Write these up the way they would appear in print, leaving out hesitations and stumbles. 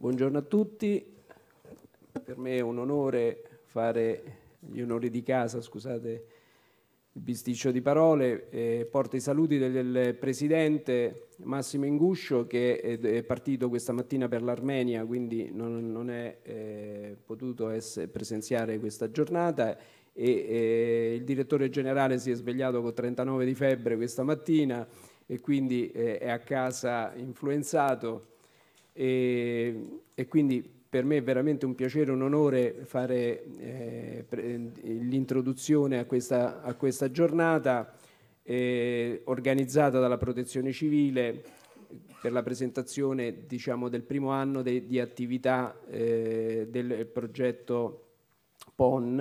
Buongiorno a tutti, per me è un onore fare gli onori di casa, scusate il bisticcio di parole, porto i saluti del Presidente Massimo Inguscio che è partito questa mattina per l'Armenia, quindi non è potuto presenziare questa giornata e il Direttore Generale si è svegliato con 39 di febbre questa mattina e quindi è a casa influenzato. E quindi per me è veramente un piacere, un onore fare l'introduzione a questa giornata organizzata dalla Protezione Civile per la presentazione, diciamo, del primo anno di attività del progetto PON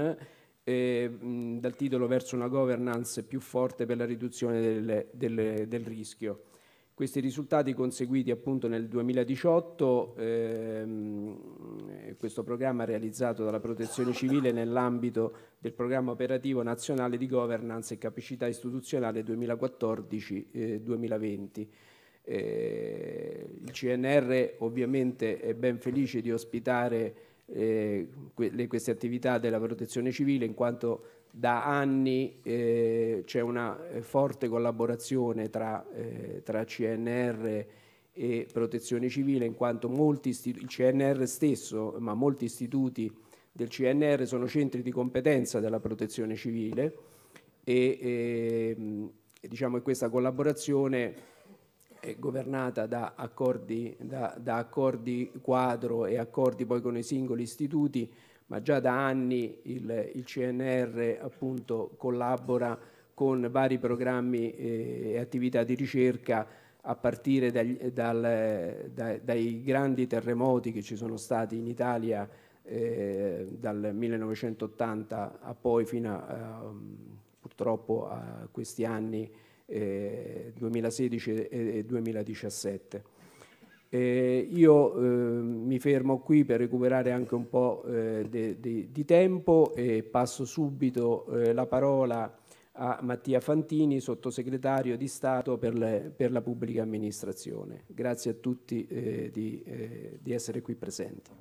dal titolo Verso una governance più forte per la riduzione del rischio. Questi risultati conseguiti appunto nel 2018, questo programma realizzato dalla Protezione Civile nell'ambito del programma operativo nazionale di governance e capacità istituzionale 2014-2020. Il CNR ovviamente è ben felice di ospitare queste attività della Protezione Civile in quanto da anni c'è una forte collaborazione tra CNR e Protezione Civile, in quanto il CNR stesso, ma molti istituti del CNR sono centri di competenza della Protezione Civile e diciamo che questa collaborazione è governata da accordi quadro e accordi poi con i singoli istituti, ma già da anni il CNR appunto collabora con vari programmi e attività di ricerca a partire dai grandi terremoti che ci sono stati in Italia dal 1980 a poi fino purtroppo a questi anni 2016 e 2017. Io mi fermo qui per recuperare anche un po' di tempo e passo subito la parola a Mattia Fantini, sottosegretario di Stato per la pubblica amministrazione. Grazie a tutti di essere qui presenti.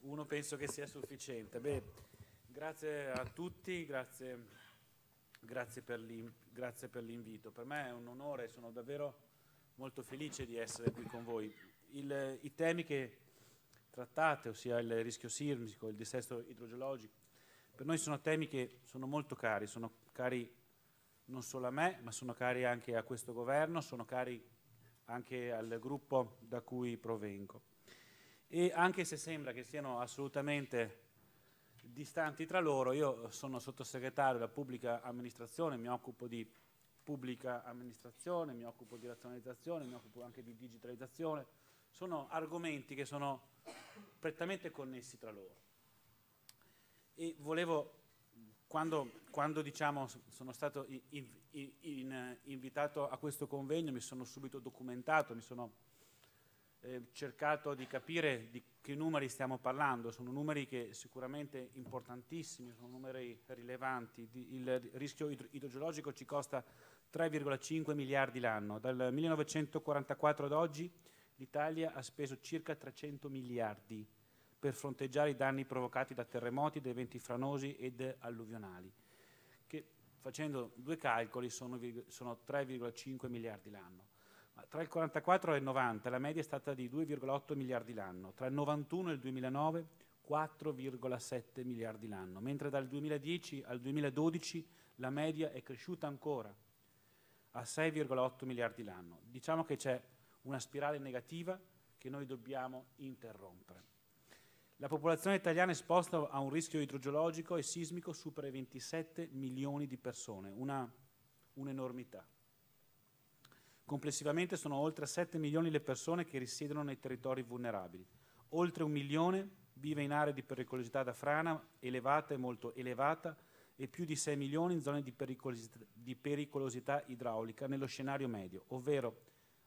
Uno penso che sia sufficiente. Beh. Grazie a tutti, grazie per l'invito. Per me è un onore, sono davvero molto felice di essere qui con voi. I temi che trattate, ossia il rischio sismico, il dissesto idrogeologico, per noi sono temi che sono molto cari, sono cari non solo a me, ma sono cari anche a questo governo, sono cari anche al gruppo da cui provengo. E anche se sembra che siano assolutamente distanti tra loro, io sono sottosegretario della pubblica amministrazione, mi occupo di pubblica amministrazione, mi occupo di razionalizzazione, mi occupo anche di digitalizzazione, sono argomenti che sono prettamente connessi tra loro. E volevo, quando diciamo, sono stato invitato a questo convegno, mi sono subito documentato, mi sono cercato di capire di che numeri stiamo parlando. Sono numeri che sicuramente importantissimi, sono numeri rilevanti. Il rischio idrogeologico ci costa 3,5 miliardi l'anno. Dal 1944 ad oggi l'Italia ha speso circa 300 miliardi per fronteggiare i danni provocati da terremoti, da eventi franosi ed alluvionali, che facendo due calcoli sono 3,5 miliardi l'anno. Tra il 1944 e il 1990 la media è stata di 2,8 miliardi l'anno, tra il 1991 e il 2009 4,7 miliardi l'anno, mentre dal 2010 al 2012 la media è cresciuta ancora a 6,8 miliardi l'anno. Diciamo che c'è una spirale negativa che noi dobbiamo interrompere. La popolazione italiana è esposta a un rischio idrogeologico e sismico supera i 27 milioni di persone, un'enormità. Complessivamente sono oltre 7 milioni le persone che risiedono nei territori vulnerabili. Oltre 1 milione vive in aree di pericolosità da frana elevata e molto elevata e più di 6 milioni in zone di pericolosità idraulica nello scenario medio, ovvero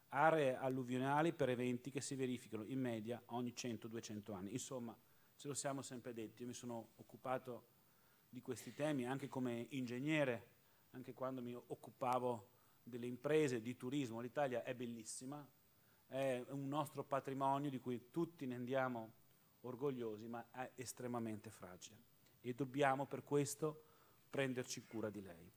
aree alluvionali per eventi che si verificano in media ogni 100-200 anni. Insomma, ce lo siamo sempre detti, io mi sono occupato di questi temi anche come ingegnere anche quando mi occupavo delle imprese, di turismo. L'Italia è bellissima, è un nostro patrimonio di cui tutti ne andiamo orgogliosi, ma è estremamente fragile e dobbiamo per questo prenderci cura di lei.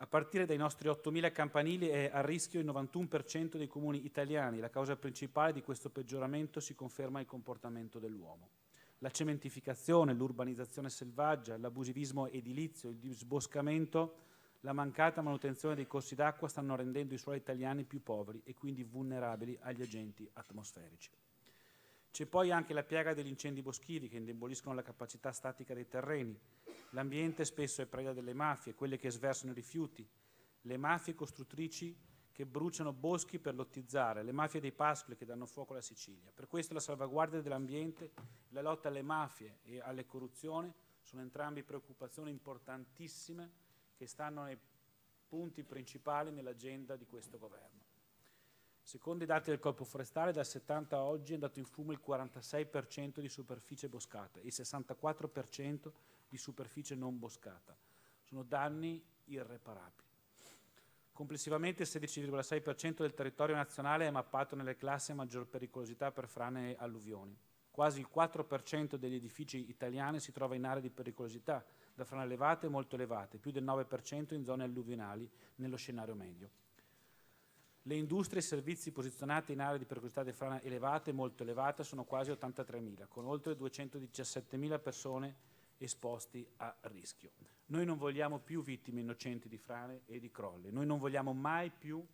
A partire dai nostri 8.000 campanili è a rischio il 91% dei comuni italiani. La causa principale di questo peggioramento si conferma il comportamento dell'uomo. La cementificazione, l'urbanizzazione selvaggia, l'abusivismo edilizio, il disboscamento, la mancata manutenzione dei corsi d'acqua stanno rendendo i suoli italiani più poveri e quindi vulnerabili agli agenti atmosferici. C'è poi anche la piaga degli incendi boschivi che indeboliscono la capacità statica dei terreni. L'ambiente spesso è preda delle mafie, quelle che sversano i rifiuti, le mafie costruttrici che bruciano boschi per lottizzare, le mafie dei pascoli che danno fuoco alla Sicilia. Per questo la salvaguardia dell'ambiente, la lotta alle mafie e alle corruzioni sono entrambi preoccupazioni importantissime che stanno nei punti principali nell'agenda di questo governo. Secondo i dati del Corpo Forestale, dal 70 a oggi è andato in fumo il 46% di superficie boscata e il 64% di superficie non boscata. Sono danni irreparabili. Complessivamente il 16,6% del territorio nazionale è mappato nelle classi a maggior pericolosità per frane e alluvioni. Quasi il 4% degli edifici italiani si trova in aree di pericolosità, da frane elevate e molto elevate, più del 9% in zone alluvionali, nello scenario medio. Le industrie e i servizi posizionati in aree di pericolosità di frane elevate e molto elevate sono quasi 83.000, con oltre 217.000 persone esposti a rischio. Noi non vogliamo più vittime innocenti di frane e di crolli, noi non vogliamo mai più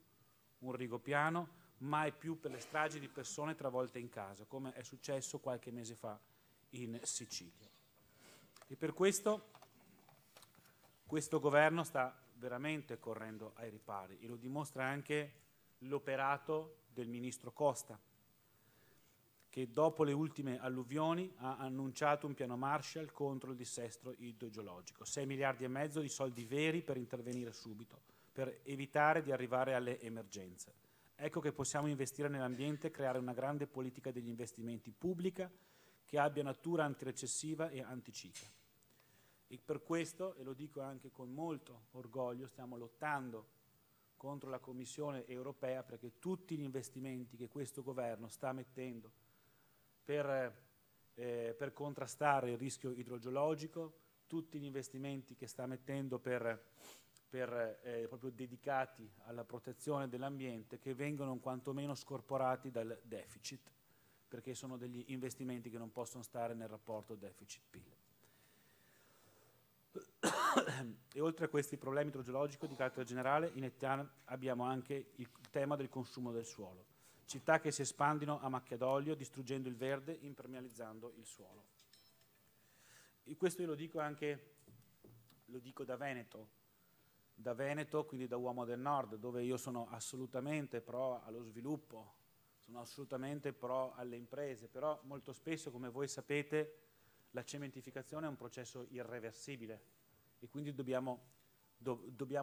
un rigopiano, mai più per le stragi di persone travolte in casa, come è successo qualche mese fa in Sicilia. E per questo governo sta veramente correndo ai ripari e lo dimostra anche l'operato del ministro Costa, che dopo le ultime alluvioni ha annunciato un piano Marshall contro il dissesto idrogeologico, 6,5 miliardi di soldi veri per intervenire subito, per evitare di arrivare alle emergenze. Ecco che possiamo investire nell'ambiente e creare una grande politica degli investimenti pubblica che abbia natura antirecessiva e anticiclica. E per questo, e lo dico anche con molto orgoglio, stiamo lottando contro la Commissione Europea perché tutti gli investimenti che questo governo sta mettendo per contrastare il rischio idrogeologico, tutti gli investimenti che sta mettendo proprio dedicati alla protezione dell'ambiente, che vengono quantomeno scorporati dal deficit, perché sono degli investimenti che non possono stare nel rapporto deficit-PIL. E oltre a questi problemi idrogeologici di carattere generale, in Italia abbiamo anche il tema del consumo del suolo. Città che si espandino a macchia d'olio, distruggendo il verde, impermeabilizzando il suolo. E questo io lo dico da Veneto, quindi da uomo del nord, dove io sono assolutamente pro allo sviluppo, sono assolutamente pro alle imprese, però molto spesso, come voi sapete, la cementificazione è un processo irreversibile e quindi dobbiamo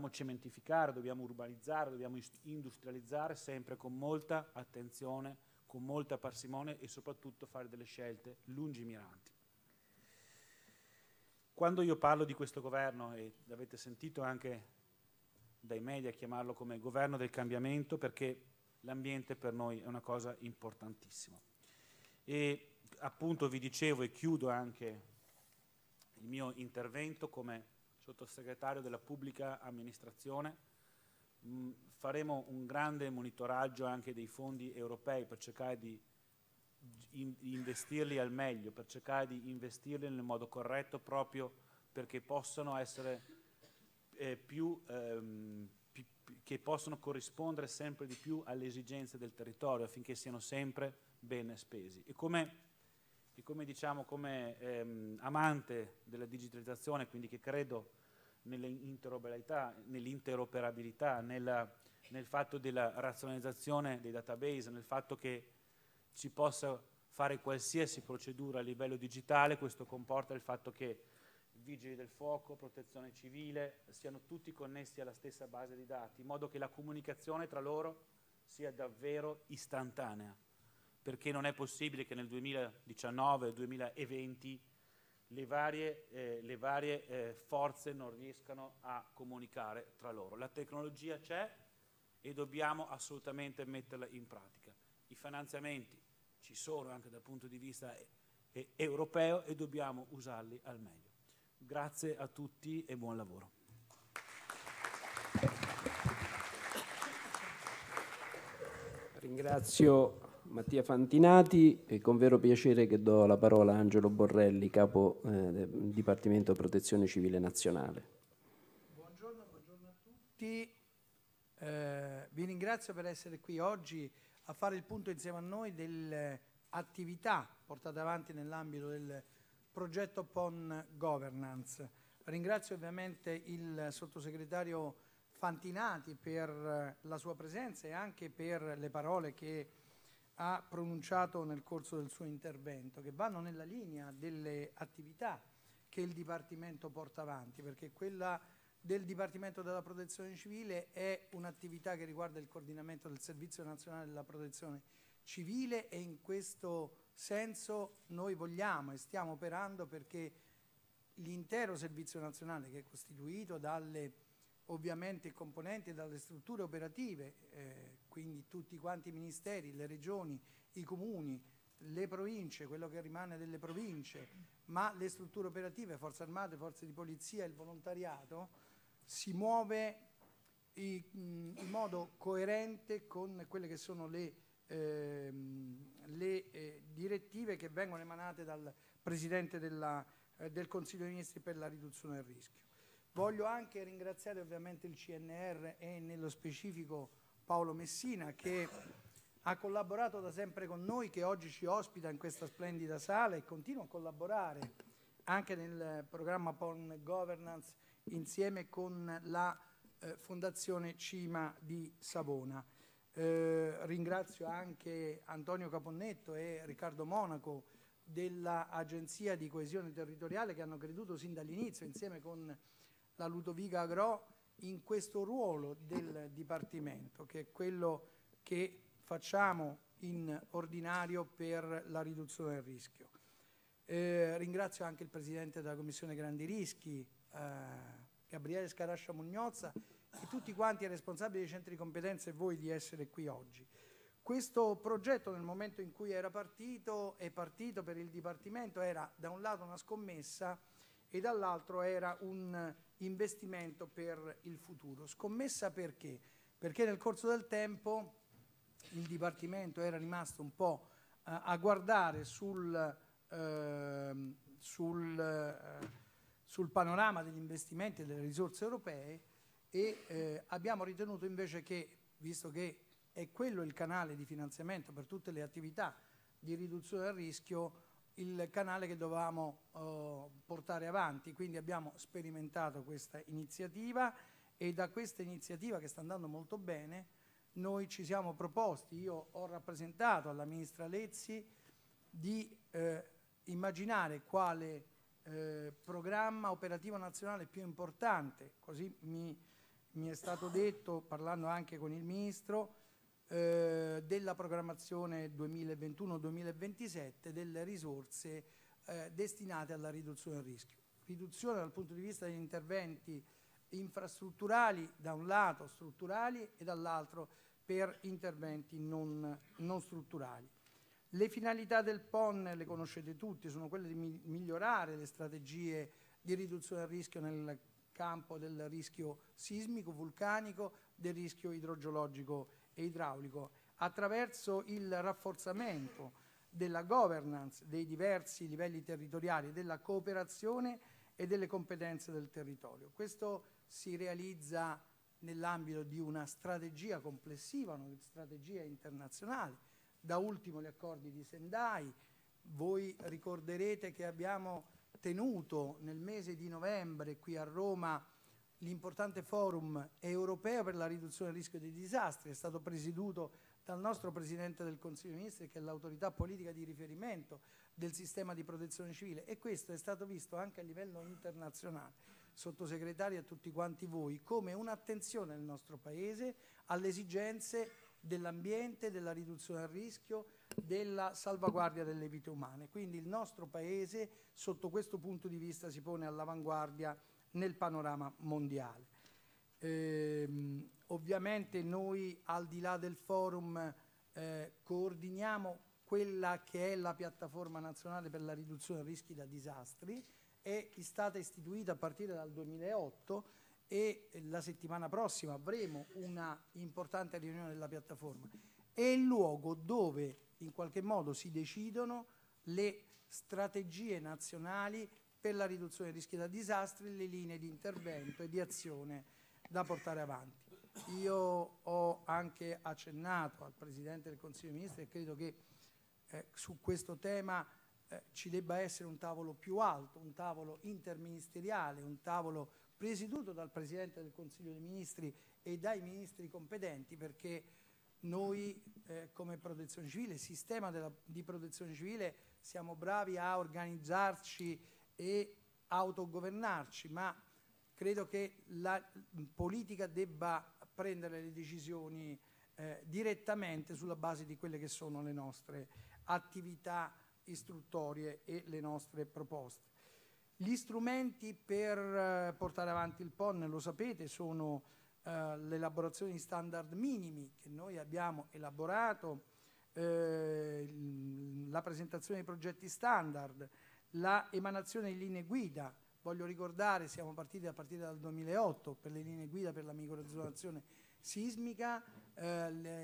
cementificare, dobbiamo urbanizzare, dobbiamo industrializzare sempre con molta attenzione, con molta parsimonia e soprattutto fare delle scelte lungimiranti. Quando io parlo di questo governo, e l'avete sentito anche dai media chiamarlo come governo del cambiamento, perché l'ambiente per noi è una cosa importantissima. E appunto vi dicevo, e chiudo anche il mio intervento come sottosegretario della pubblica amministrazione, faremo un grande monitoraggio anche dei fondi europei per cercare di investirli al meglio, per cercare di investirli nel modo corretto, proprio perché possano essere che possono corrispondere sempre di più alle esigenze del territorio, affinché siano sempre ben spesi. E come amante della digitalizzazione, quindi che credo nell'interoperabilità, nel fatto della razionalizzazione dei database, nel fatto che si possa fare qualsiasi procedura a livello digitale, questo comporta il fatto che vigili del fuoco, protezione civile siano tutti connessi alla stessa base di dati, in modo che la comunicazione tra loro sia davvero istantanea, perché non è possibile che nel 2019-2020 le varie forze non riescano a comunicare tra loro. La tecnologia c'è e dobbiamo assolutamente metterla in pratica. I finanziamenti ci sono anche dal punto di vista europeo e dobbiamo usarli al meglio. Grazie a tutti e buon lavoro. Ringrazio Mattia Fantinati e con vero piacere che do la parola a Angelo Borrelli, capo del Dipartimento Protezione Civile Nazionale. Buongiorno a tutti, vi ringrazio per essere qui oggi a fare il punto insieme a noi delle attività portate avanti nell'ambito del progetto PON Governance. Ringrazio ovviamente il sottosegretario Fantinati per la sua presenza e anche per le parole che ha pronunciato nel corso del suo intervento, che vanno nella linea delle attività che il Dipartimento porta avanti, perché quella del Dipartimento della Protezione Civile è un'attività che riguarda il coordinamento del Servizio Nazionale della Protezione Civile e in questo senso noi vogliamo e stiamo operando perché l'intero Servizio Nazionale, che è costituito dalle ovviamente componenti, dalle strutture operative, quindi tutti quanti i ministeri, le regioni, i comuni, le province, quello che rimane delle province, ma le strutture operative, forze armate, forze di polizia e il volontariato, si muove in modo coerente con quelle che sono le direttive che vengono emanate dal Presidente del Consiglio dei Ministri per la riduzione del rischio. Voglio anche ringraziare ovviamente il CNR e nello specifico Paolo Messina, che ha collaborato da sempre con noi, che oggi ci ospita in questa splendida sala e continua a collaborare anche nel programma PON Governance insieme con la Fondazione Cima di Savona. Ringrazio anche Antonio Caponetto e Riccardo Monaco dell'Agenzia di Coesione Territoriale, che hanno creduto sin dall'inizio insieme con la Ludovica Agro in questo ruolo del Dipartimento, che è quello che facciamo in ordinario per la riduzione del rischio. Ringrazio anche il Presidente della Commissione Grandi Rischi, Gabriele Scarascia Mugnozza, e tutti quanti i responsabili dei centri di competenza e voi di essere qui oggi. Questo progetto, nel momento in cui era partito, è partito per il Dipartimento, era da un lato una scommessa e dall'altro era un investimento per il futuro. Scommessa perché? Perché nel corso del tempo il Dipartimento era rimasto un po' a guardare sul panorama degli investimenti e delle risorse europee e abbiamo ritenuto invece che, visto che è quello il canale di finanziamento per tutte le attività di riduzione del rischio, il canale che dovevamo portare avanti, quindi abbiamo sperimentato questa iniziativa e da questa iniziativa, che sta andando molto bene, noi ci siamo proposti, io ho rappresentato alla Ministra Lezzi di immaginare quale programma operativo nazionale più importante, così mi è stato detto parlando anche con il Ministro, della programmazione 2021-2027 delle risorse destinate alla riduzione del rischio. Riduzione dal punto di vista degli interventi infrastrutturali, da un lato strutturali e dall'altro per interventi non strutturali. Le finalità del PON le conoscete tutti, sono quelle di migliorare le strategie di riduzione del rischio nel campo del rischio sismico, vulcanico, del rischio idrogeologico e idraulico, attraverso il rafforzamento della governance dei diversi livelli territoriali, della cooperazione e delle competenze del territorio. Questo si realizza nell'ambito di una strategia complessiva, una strategia internazionale, da ultimo gli accordi di Sendai. Voi ricorderete che abbiamo tenuto nel mese di novembre qui a Roma l'importante forum europeo per la riduzione del rischio dei disastri, è stato presieduto dal nostro Presidente del Consiglio dei Ministri, che è l'autorità politica di riferimento del sistema di protezione civile, e questo è stato visto anche a livello internazionale, sottosegretari, a tutti quanti voi, come un'attenzione del nostro Paese alle esigenze dell'ambiente, della riduzione al rischio, della salvaguardia delle vite umane. Quindi il nostro Paese sotto questo punto di vista si pone all'avanguardia nel panorama mondiale. Ovviamente noi al di là del forum coordiniamo quella che è la piattaforma nazionale per la riduzione dei rischi da disastri, è stata istituita a partire dal 2008 e la settimana prossima avremo una importante riunione della piattaforma. È il luogo dove in qualche modo si decidono le strategie nazionali per la riduzione dei rischi da disastri, le linee di intervento e di azione da portare avanti. Io ho anche accennato al Presidente del Consiglio dei Ministri e credo che su questo tema ci debba essere un tavolo più alto, un tavolo interministeriale, un tavolo presieduto dal Presidente del Consiglio dei Ministri e dai ministri competenti, perché noi come Protezione Civile, sistema di Protezione Civile, siamo bravi a organizzarci e autogovernarci, ma credo che la politica debba prendere le decisioni direttamente sulla base di quelle che sono le nostre attività istruttorie e le nostre proposte. Gli strumenti per portare avanti il PON, lo sapete, sono l'elaborazione di standard minimi che noi abbiamo elaborato, la presentazione dei progetti standard, la emanazione di linee guida. Voglio ricordare, siamo partiti a partire dal 2008 per le linee guida per la microzonazione sismica,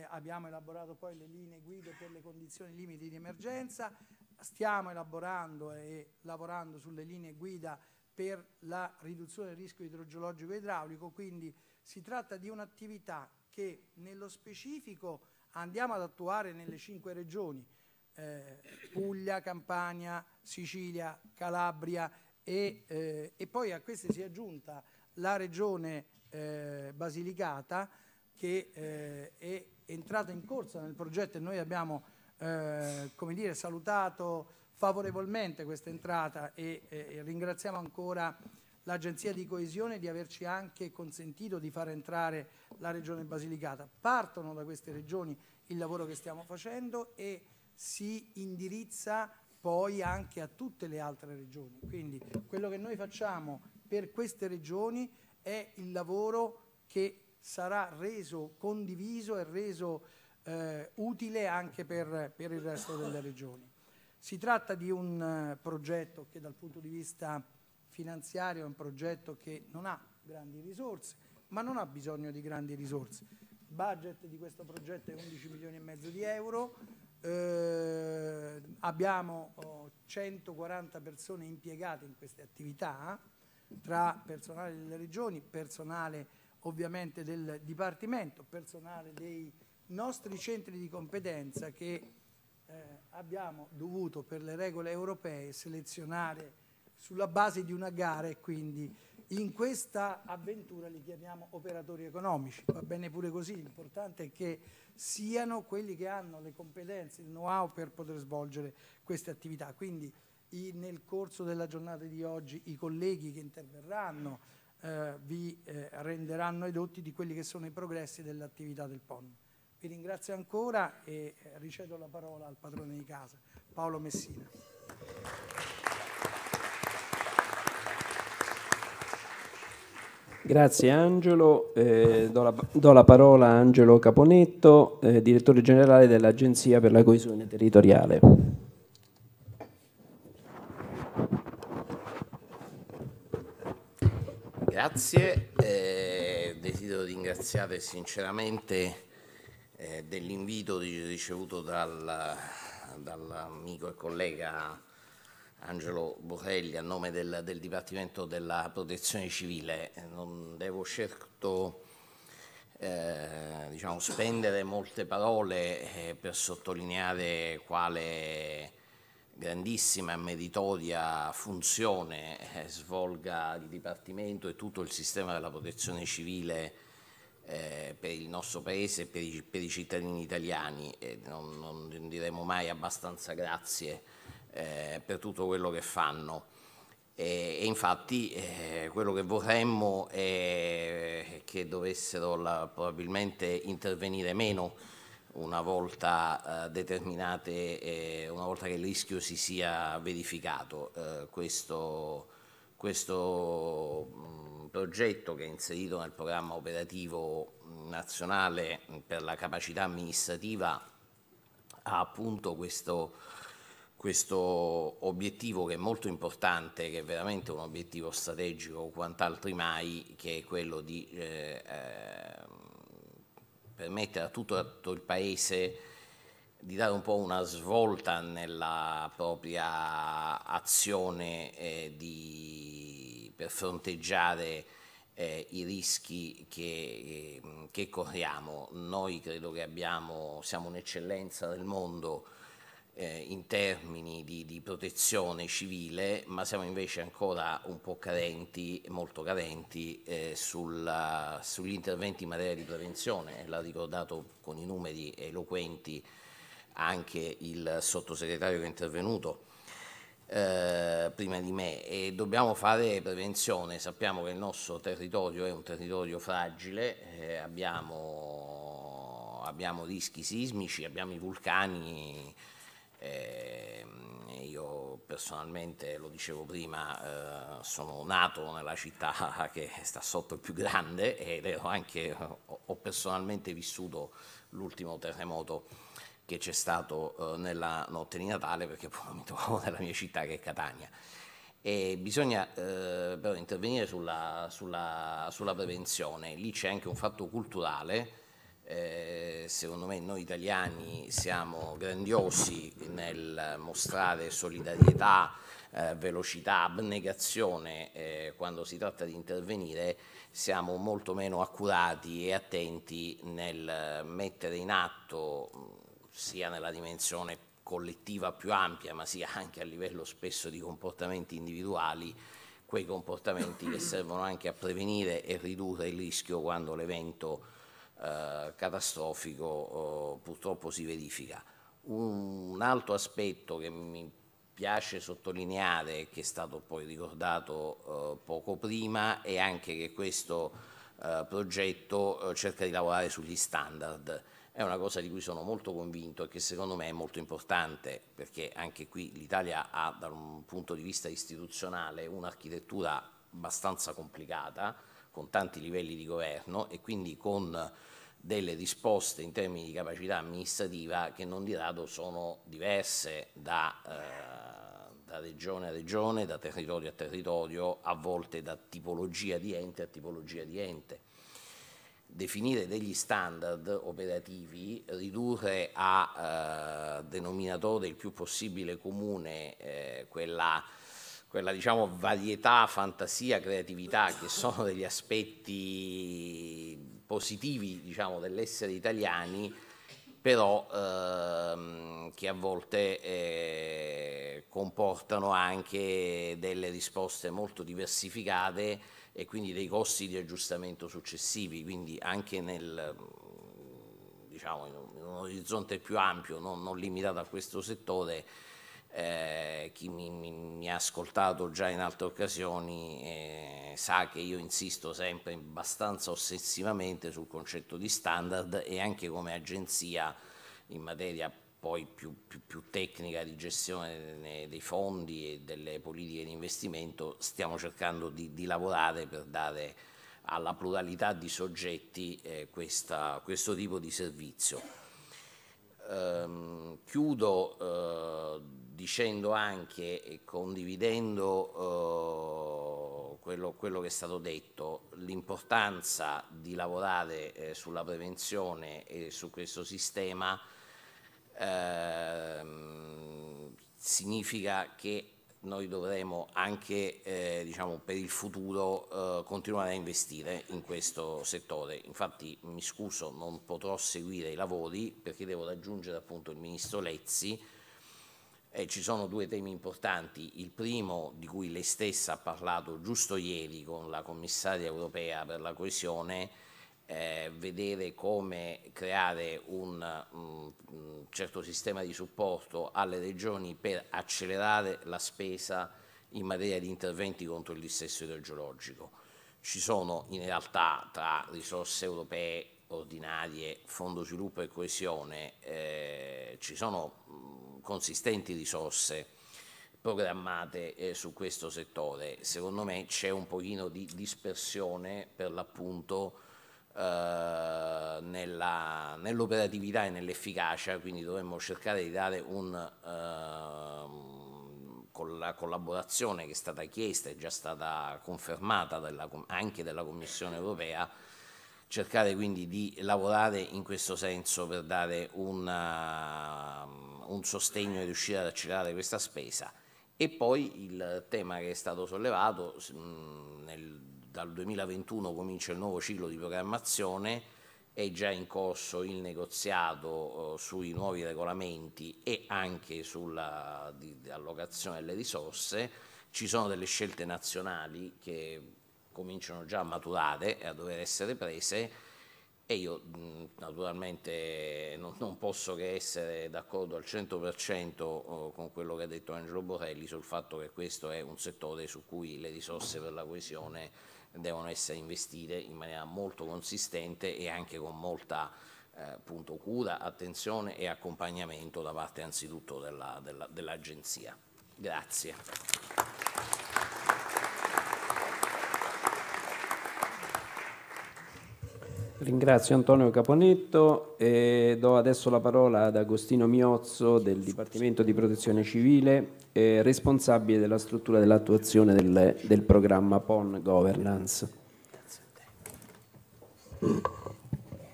abbiamo elaborato poi le linee guida per le condizioni limiti di emergenza, stiamo elaborando e lavorando sulle linee guida per la riduzione del rischio idrogeologico e idraulico, quindi si tratta di un'attività che nello specifico andiamo ad attuare nelle 5 regioni, Puglia, Campania, Sicilia, Calabria e poi a queste si è aggiunta la regione Basilicata, che è entrata in corsa nel progetto e noi abbiamo come dire, salutato favorevolmente questa entrata e ringraziamo ancora l'Agenzia di Coesione di averci anche consentito di far entrare la regione Basilicata. Partono da queste regioni il lavoro che stiamo facendo e si indirizza poi anche a tutte le altre regioni. Quindi quello che noi facciamo per queste regioni è il lavoro che sarà reso condiviso e reso utile anche per il resto delle regioni. Si tratta di un progetto che dal punto di vista finanziario è un progetto che non ha grandi risorse, ma non ha bisogno di grandi risorse. Il budget di questo progetto è 11 milioni e mezzo di euro, abbiamo 140 persone impiegate in queste attività, tra personale delle regioni, personale ovviamente del Dipartimento, personale dei nostri centri di competenza che abbiamo dovuto per le regole europee selezionare sulla base di una gara e quindi in questa avventura li chiamiamo operatori economici, va bene pure così, l'importante è che siano quelli che hanno le competenze, il know-how per poter svolgere queste attività. Quindi nel corso della giornata di oggi i colleghi che interverranno vi renderanno edotti di quelli che sono i progressi dell'attività del PON. Vi ringrazio ancora e ricevo la parola al padrone di casa, Paolo Messina. Grazie Angelo, do la parola a Angelo Caponetto, direttore generale dell'Agenzia per la coesione territoriale. Grazie, desidero ringraziare sinceramente dell'invito ricevuto dall'amico e collega Angelo Borrelli a nome del Dipartimento della Protezione Civile. Non devo certo diciamo, spendere molte parole per sottolineare quale grandissima e meritoria funzione svolga il Dipartimento e tutto il sistema della protezione civile per il nostro Paese e per i cittadini italiani. Non diremo mai abbastanza grazie per tutto quello che fanno. E infatti quello che vorremmo è che dovessero probabilmente intervenire meno una volta determinate, una volta che il rischio si sia verificato. Questo progetto, che è inserito nel programma operativo nazionale per la capacità amministrativa, ha appunto questo obiettivo che è molto importante, che è veramente un obiettivo strategico quant'altri mai, che è quello di permettere a tutto il Paese di dare un po' una svolta nella propria azione per fronteggiare i rischi che corriamo. Noi credo che siamo un'eccellenza del mondo in termini di protezione civile, ma siamo invece ancora un po' carenti, molto carenti, sugli interventi in materia di prevenzione. L'ha ricordato con i numeri eloquenti anche il sottosegretario che è intervenuto prima di me, e dobbiamo fare prevenzione. Sappiamo che il nostro territorio è un territorio fragile, abbiamo rischi sismici, abbiamo i vulcani. Io personalmente, lo dicevo prima, sono nato nella città che sta sotto il più grande, ed ho personalmente vissuto l'ultimo terremoto che c'è stato nella notte di Natale, perché poi mi trovavo nella mia città, che è Catania. E bisogna però intervenire sulla prevenzione. Lì c'è anche un fatto culturale. Secondo me noi italiani siamo grandiosi nel mostrare solidarietà, velocità, abnegazione. Quando si tratta di intervenire siamo molto meno accurati e attenti nel mettere in atto, sia nella dimensione collettiva più ampia, ma sia anche a livello spesso di comportamenti individuali, quei comportamenti che servono anche a prevenire e ridurre il rischio quando l'evento catastrofico purtroppo si verifica. Un altro aspetto che mi piace sottolineare, che è stato poi ricordato poco prima, è anche che questo progetto cerca di lavorare sugli standard. È una cosa di cui sono molto convinto e che secondo me è molto importante, perché anche qui l'Italia ha, da un punto di vista istituzionale, un'architettura abbastanza complicata, con tanti livelli di governo e quindi con delle risposte in termini di capacità amministrativa che non di rado sono diverse da regione a regione, da territorio a territorio, a volte da tipologia di ente a tipologia di ente. Definire degli standard operativi, ridurre a denominatore il più possibile comune quella diciamo varietà, fantasia, creatività, che sono degli aspetti positivi, diciamo, dell'essere italiani, però che a volte comportano anche delle risposte molto diversificate e quindi dei costi di aggiustamento successivi, quindi anche in un orizzonte più ampio, non limitato a questo settore. Chi mi ha ascoltato già in altre occasioni sa che io insisto sempre abbastanza ossessivamente sul concetto di standard, e anche come agenzia in materia poi più tecnica di gestione dei fondi e delle politiche di investimento stiamo cercando di lavorare per dare alla pluralità di soggetti questo tipo di servizio. Chiudo dicendo anche e condividendo quello che è stato detto, l'importanza di lavorare sulla prevenzione e su questo sistema. Significa che noi dovremo anche diciamo, per il futuro continuare a investire in questo settore. Infatti mi scuso, non potrò seguire i lavori perché devo raggiungere appunto il Ministro Lezzi. Ci sono due temi importanti, il primo di cui lei stessa ha parlato giusto ieri con la Commissaria Europea per la coesione, vedere come creare un certo sistema di supporto alle regioni per accelerare la spesa in materia di interventi contro il dissesto idrogeologico. Ci sono in realtà, tra risorse europee, ordinarie, Fondo Sviluppo e Coesione, ci sono consistenti risorse programmate su questo settore. Secondo me c'è un pochino di dispersione per l'appunto nell'operatività e nell'efficacia, quindi dovremmo cercare di dare con la collaborazione che è stata chiesta e già stata confermata anche dalla Commissione Europea, cercare quindi di lavorare in questo senso per dare un sostegno e riuscire ad accelerare questa spesa. E poi il tema che è stato sollevato, dal 2021 comincia il nuovo ciclo di programmazione, è già in corso il negoziato sui nuovi regolamenti e anche sulla allocazione delle risorse. Ci sono delle scelte nazionali che cominciano già a maturare e a dover essere prese, e io naturalmente non posso che essere d'accordo al 100% con quello che ha detto Angelo Borrelli sul fatto che questo è un settore su cui le risorse per la coesione devono essere investite in maniera molto consistente e anche con molta appunto, cura, attenzione e accompagnamento da parte anzitutto dell'Agenzia. Grazie. Ringrazio Antonio Caponetto e do adesso la parola ad Agostino Miozzo del Dipartimento di Protezione Civile, responsabile della struttura dell'attuazione del programma PON Governance.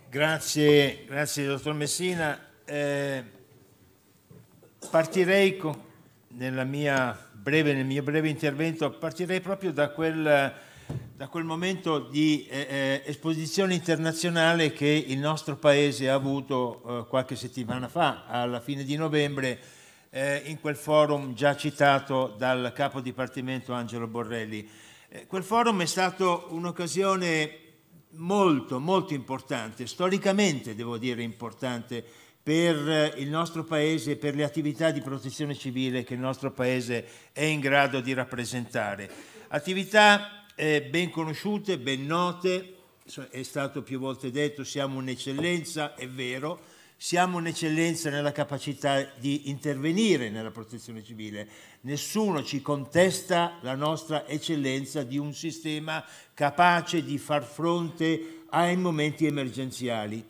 Grazie dottor Messina. Partirei nel mio breve intervento proprio da quel momento di esposizione internazionale che il nostro Paese ha avuto qualche settimana fa, alla fine di novembre, in quel forum già citato dal capo dipartimento Angelo Borrelli. Quel forum è stato un'occasione molto importante, storicamente devo dire importante, per il nostro Paese e per le attività di protezione civile che il nostro Paese è in grado di rappresentare. Attività ben conosciute, ben note, è stato più volte detto, siamo un'eccellenza, è vero, siamo un'eccellenza nella capacità di intervenire nella protezione civile. Nessuno ci contesta la nostra eccellenza di un sistema capace di far fronte ai momenti emergenziali.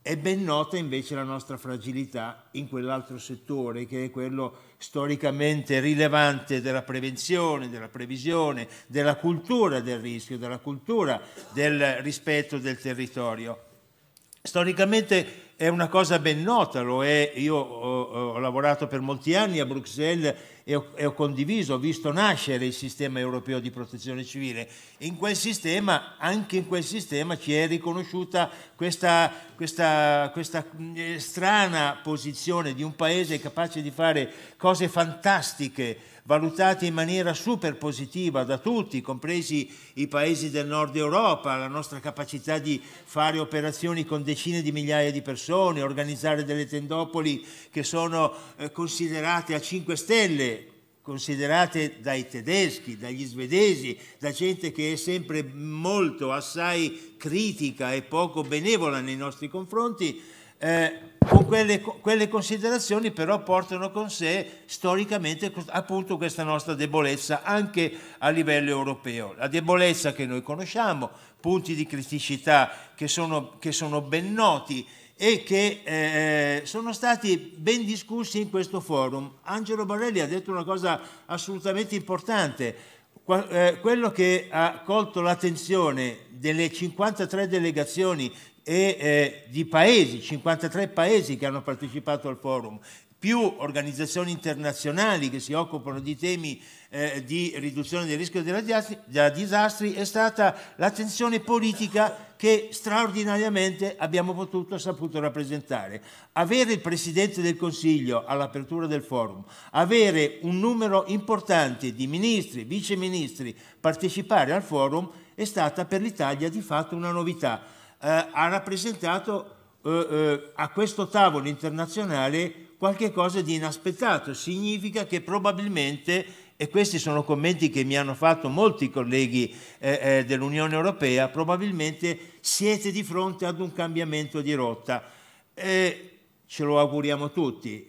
È ben nota invece la nostra fragilità in quell'altro settore che è quello storicamente rilevante della prevenzione, della previsione, della cultura del rischio, della cultura del rispetto del territorio. Storicamente è una cosa ben nota, lo è, io ho lavorato per molti anni a Bruxelles e ho condiviso, ho visto nascere il sistema europeo di protezione civile. In quel sistema, anche in quel sistema ci è riconosciuta questa strana posizione di un paese capace di fare cose fantastiche, valutate in maniera super positiva da tutti, compresi i paesi del nord Europa, la nostra capacità di fare operazioni con decine di migliaia di persone, organizzare delle tendopoli che sono considerate a 5 stelle, considerate dai tedeschi, dagli svedesi, da gente che è sempre molto, assai critica e poco benevola nei nostri confronti. Con quelle considerazioni però portano con sé storicamente appunto questa nostra debolezza anche a livello europeo, la debolezza che noi conosciamo, punti di criticità che sono ben noti e che sono stati ben discussi in questo forum. Angelo Borrelli ha detto una cosa assolutamente importante, quello che ha colto l'attenzione delle 53 delegazioni e di paesi, 53 paesi che hanno partecipato al forum, più organizzazioni internazionali che si occupano di temi di riduzione del rischio da disastri, è stata l'attenzione politica che straordinariamente abbiamo saputo rappresentare. Avere il Presidente del Consiglio all'apertura del forum, avere un numero importante di ministri, viceministri partecipare al forum è stata per l'Italia di fatto una novità. Ha rappresentato a questo tavolo internazionale qualche cosa di inaspettato, significa che probabilmente E questi sono commenti che mi hanno fatto molti colleghi dell'Unione Europea. Probabilmente siete di fronte ad un cambiamento di rotta. Ce lo auguriamo tutti.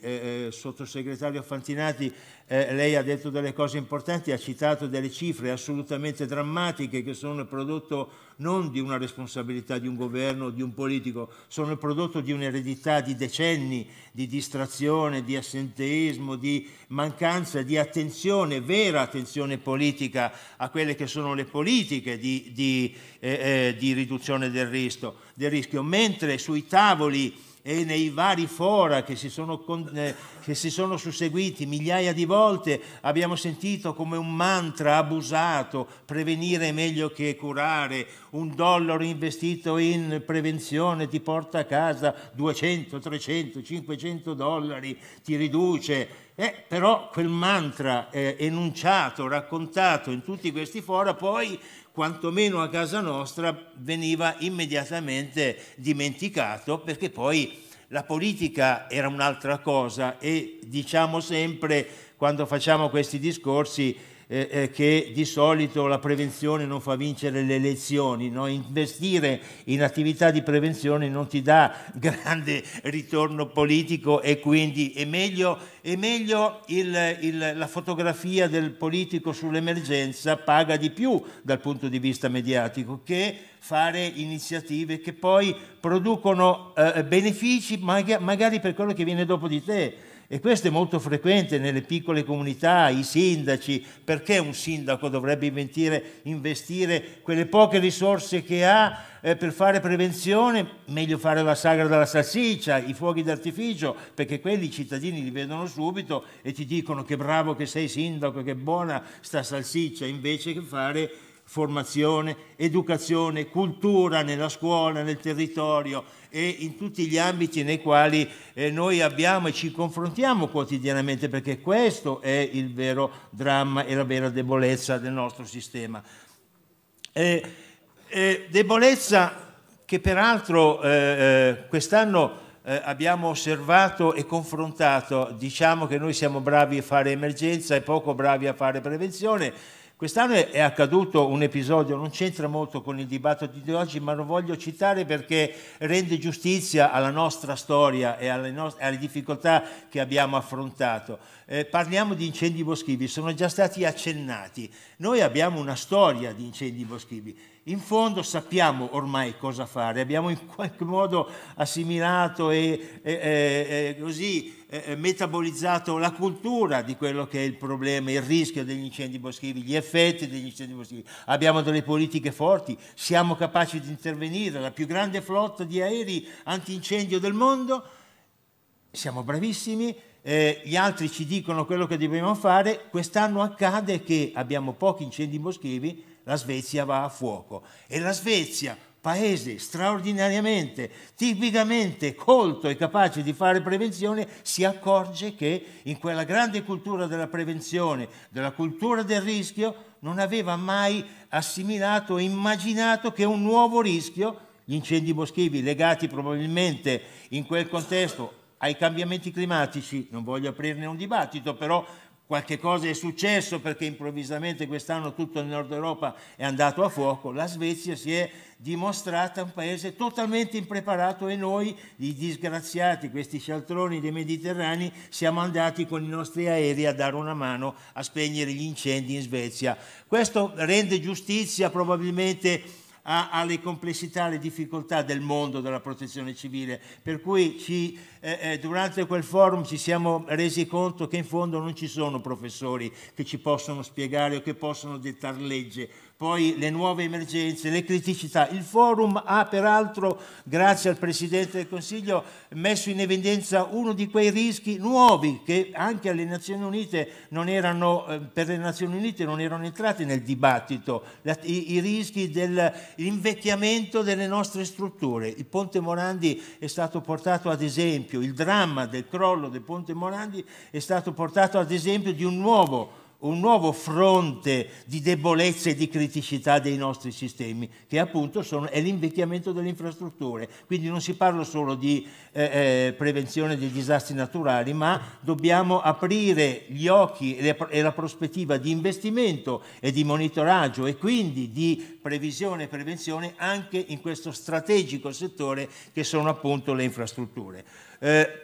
Sottosegretario Fantinati, lei ha detto delle cose importanti, ha citato delle cifre assolutamente drammatiche che sono il prodotto non di una responsabilità di un governo, di un politico, sono il prodotto di un'eredità di decenni di distrazione, di assenteismo, di mancanza di attenzione, vera attenzione politica a quelle che sono le politiche di riduzione del rischio, mentre sui tavoli e nei vari fora che si sono susseguiti migliaia di volte abbiamo sentito come un mantra abusato: prevenire è meglio che curare, $1 investito in prevenzione ti porta a casa $200, $300, $500, ti riduce. Però quel mantra enunciato, raccontato in tutti questi fora, poi quantomeno a casa nostra veniva immediatamente dimenticato, perché poi la politica era un'altra cosa. E diciamo sempre, quando facciamo questi discorsi, che di solito la prevenzione non fa vincere le elezioni, no? Investire in attività di prevenzione non ti dà grande ritorno politico, e quindi è meglio la fotografia del politico sull'emergenza paga di più dal punto di vista mediatico che fare iniziative che poi producono benefici magari per quello che viene dopo di te. E questo è molto frequente nelle piccole comunità, i sindaci. Perché un sindaco dovrebbe investire quelle poche risorse che ha per fare prevenzione? Meglio fare la sagra della salsiccia, i fuochi d'artificio, perché quelli i cittadini li vedono subito e ti dicono che bravo che sei sindaco, che buona sta salsiccia, invece che fare formazione, educazione, cultura nella scuola, nel territorio e in tutti gli ambiti nei quali noi abbiamo e ci confrontiamo quotidianamente, perché questo è il vero dramma e la vera debolezza del nostro sistema. Debolezza che peraltro quest'anno abbiamo osservato e confrontato. Diciamo che noi siamo bravi a fare emergenza e poco bravi a fare prevenzione. Quest'anno è accaduto un episodio, non c'entra molto con il dibattito di oggi, ma lo voglio citare perché rende giustizia alla nostra storia e alle difficoltà che abbiamo affrontato. Parliamo di incendi boschivi, sono già stati accennati. Noi abbiamo una storia di incendi boschivi. In fondo sappiamo ormai cosa fare, abbiamo in qualche modo assimilato e metabolizzato la cultura di quello che è il problema, il rischio degli incendi boschivi, gli effetti degli incendi boschivi. Abbiamo delle politiche forti, siamo capaci di intervenire, la più grande flotta di aerei antincendio del mondo, siamo bravissimi. Gli altri ci dicono quello che dobbiamo fare. Quest'anno accade che abbiamo pochi incendi boschivi, la Svezia va a fuoco. E la Svezia, paese straordinariamente, tipicamente colto e capace di fare prevenzione, si accorge che in quella grande cultura della prevenzione, della cultura del rischio, non aveva mai assimilato e immaginato che un nuovo rischio, gli incendi boschivi legati probabilmente in quel contesto ai cambiamenti climatici, non voglio aprirne un dibattito, però qualche cosa è successo perché improvvisamente quest'anno tutto il nord Europa è andato a fuoco. La Svezia si è dimostrata un paese totalmente impreparato e noi, i disgraziati, questi scialtroni dei Mediterranei, siamo andati con i nostri aerei a dare una mano a spegnere gli incendi in Svezia. Questo rende giustizia probabilmente alle complessità, alle difficoltà del mondo della protezione civile, per cui durante quel forum ci siamo resi conto che in fondo non ci sono professori che ci possono spiegare o che possono dettare legge. Poi le nuove emergenze, le criticità. Il forum ha peraltro, grazie al Presidente del Consiglio, messo in evidenza uno di quei rischi nuovi che anche alle Nazioni Unite non erano, per le Nazioni Unite non erano entrati nel dibattito, i rischi dell'invecchiamento delle nostre strutture. Il Ponte Morandi è stato portato ad esempio, il dramma del crollo del Ponte Morandi è stato portato ad esempio di un nuovo un nuovo fronte di debolezze e di criticità dei nostri sistemi, che appunto è l'invecchiamento delle infrastrutture. Quindi non si parla solo di prevenzione dei disastri naturali, ma dobbiamo aprire gli occhi e la prospettiva di investimento e di monitoraggio e quindi di previsione e prevenzione anche in questo strategico settore che sono appunto le infrastrutture.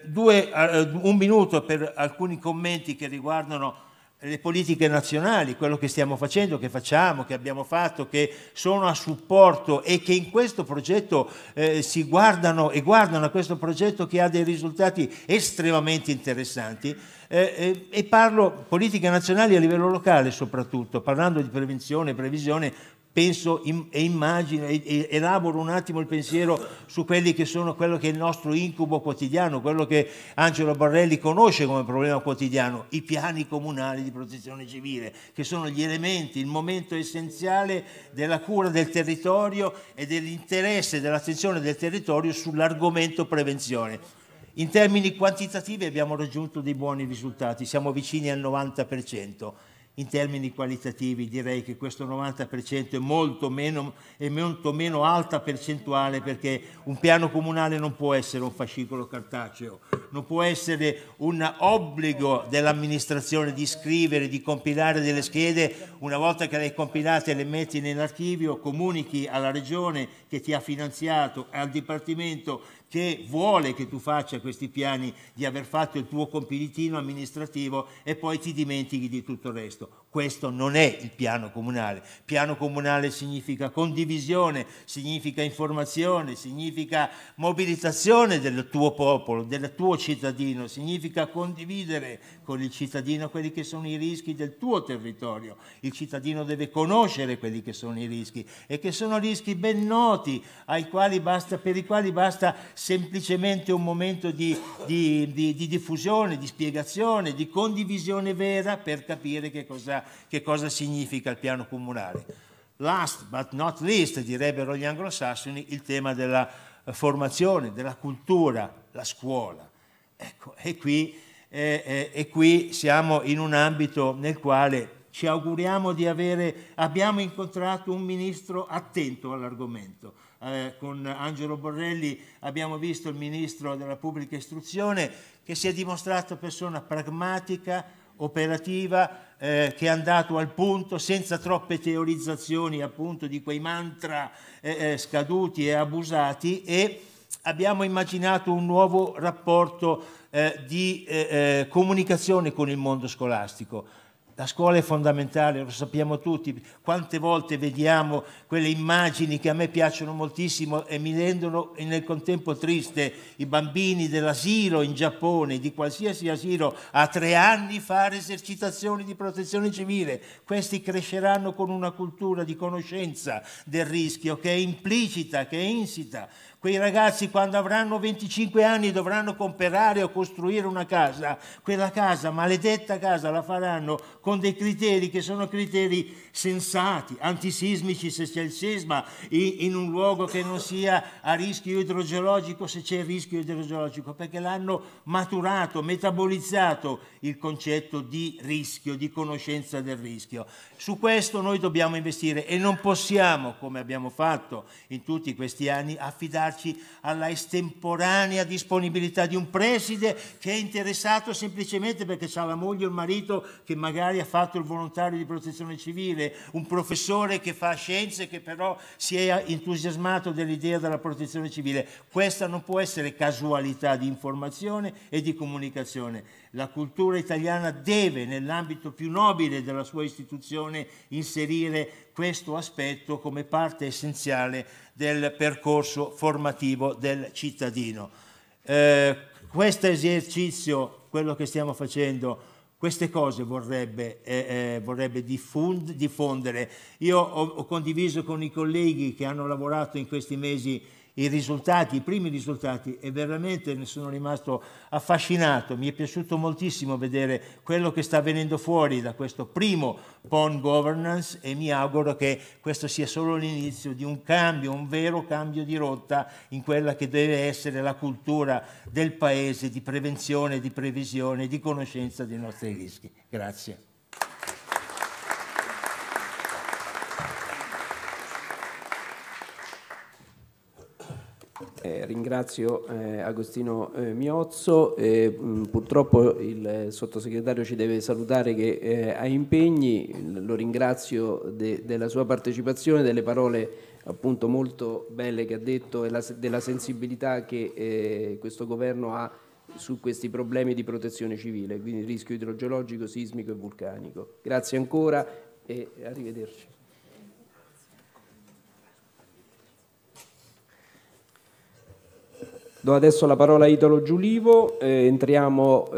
Un minuto per alcuni commenti che riguardano le politiche nazionali, quello che stiamo facendo, che facciamo, che abbiamo fatto, che sono a supporto e che in questo progetto si guardano e guardano a questo progetto che ha dei risultati estremamente interessanti. E parlo politiche nazionali a livello locale soprattutto, parlando di prevenzione e previsione. Penso e immagino e elaboro un attimo il pensiero su quelli che sono quello che è il nostro incubo quotidiano, quello che Angelo Borrelli conosce come problema quotidiano, i piani comunali di protezione civile, che sono gli elementi, il momento essenziale della cura del territorio e dell'interesse, dell'attenzione del territorio sull'argomento prevenzione. In termini quantitativi abbiamo raggiunto dei buoni risultati, siamo vicini al 90%. In termini qualitativi direi che questo 90% è molto meno alta percentuale, perché un piano comunale non può essere un fascicolo cartaceo, non può essere un obbligo dell'amministrazione di scrivere, di compilare delle schede. Una volta che le hai compilate le metti nell'archivio, comunichi alla regione che ti ha finanziato, al dipartimento che vuole che tu faccia questi piani, di aver fatto il tuo compilitino amministrativo e poi ti dimentichi di tutto il resto. Questo non è il piano comunale. Il piano comunale significa condivisione, significa informazione, significa mobilitazione del tuo popolo, del tuo cittadino, significa condividere con il cittadino quelli che sono i rischi del tuo territorio. Il cittadino deve conoscere quelli che sono i rischi e che sono rischi ben noti, per i quali basta semplicemente un momento di diffusione, di spiegazione, di condivisione vera per capire che cosa significa il piano comunale. Last but not least, direbbero gli anglosassoni, il tema della formazione, della cultura, la scuola. Ecco, e qui siamo in un ambito nel quale ci auguriamo di abbiamo incontrato un ministro attento all'argomento. Con Angelo Borrelli abbiamo visto il ministro della pubblica istruzione che si è dimostrato persona pragmatica, operativa, che è andato al punto senza troppe teorizzazioni appunto di quei mantra scaduti e abusati, e abbiamo immaginato un nuovo rapporto di comunicazione con il mondo scolastico. La scuola è fondamentale, lo sappiamo tutti, quante volte vediamo quelle immagini che a me piacciono moltissimo e mi rendono nel contempo triste, i bambini dell'asilo in Giappone, di qualsiasi asilo, a 3 anni fare esercitazioni di protezione civile. Questi cresceranno con una cultura di conoscenza del rischio che è implicita, che è insita. Quei ragazzi quando avranno 25 anni e dovranno comprare o costruire una casa, quella casa, maledetta casa, la faranno con dei criteri che sono criteri sensati, antisismici se c'è il sisma, in un luogo che non sia a rischio idrogeologico se c'è il rischio idrogeologico, perché l'hanno maturato, metabolizzato il concetto di rischio, di conoscenza del rischio. Su questo noi dobbiamo investire e non possiamo, come abbiamo fatto in tutti questi anni, affidarci alla estemporanea disponibilità di un preside che è interessato semplicemente perché ha la moglie o il marito che magari ha fatto il volontario di protezione civile, un professore che fa scienze che però si è entusiasmato dell'idea della protezione civile. Questa non può essere casualità di informazione e di comunicazione. La cultura italiana deve, nell'ambito più nobile della sua istituzione, inserire questo aspetto come parte essenziale del percorso formativo del cittadino. Questo esercizio, quello che stiamo facendo, queste cose vorrebbe diffondere. Io ho condiviso con i colleghi che hanno lavorato in questi mesi i risultati, i primi risultati, e veramente ne sono rimasto affascinato. Mi è piaciuto moltissimo vedere quello che sta venendo fuori da questo primo PON governance e mi auguro che questo sia solo l'inizio di un cambio, un vero cambio di rotta in quella che deve essere la cultura del Paese di prevenzione, di previsione, di conoscenza dei nostri rischi. Grazie. Ringrazio Agostino Miozzo, purtroppo il sottosegretario ci deve salutare che ha impegni, lo ringrazio della sua partecipazione, delle parole appunto molto belle che ha detto e della sensibilità che questo governo ha su questi problemi di protezione civile, quindi il rischio idrogeologico, sismico e vulcanico. Grazie ancora e arrivederci. Do adesso la parola a Italo Giulivo, entriamo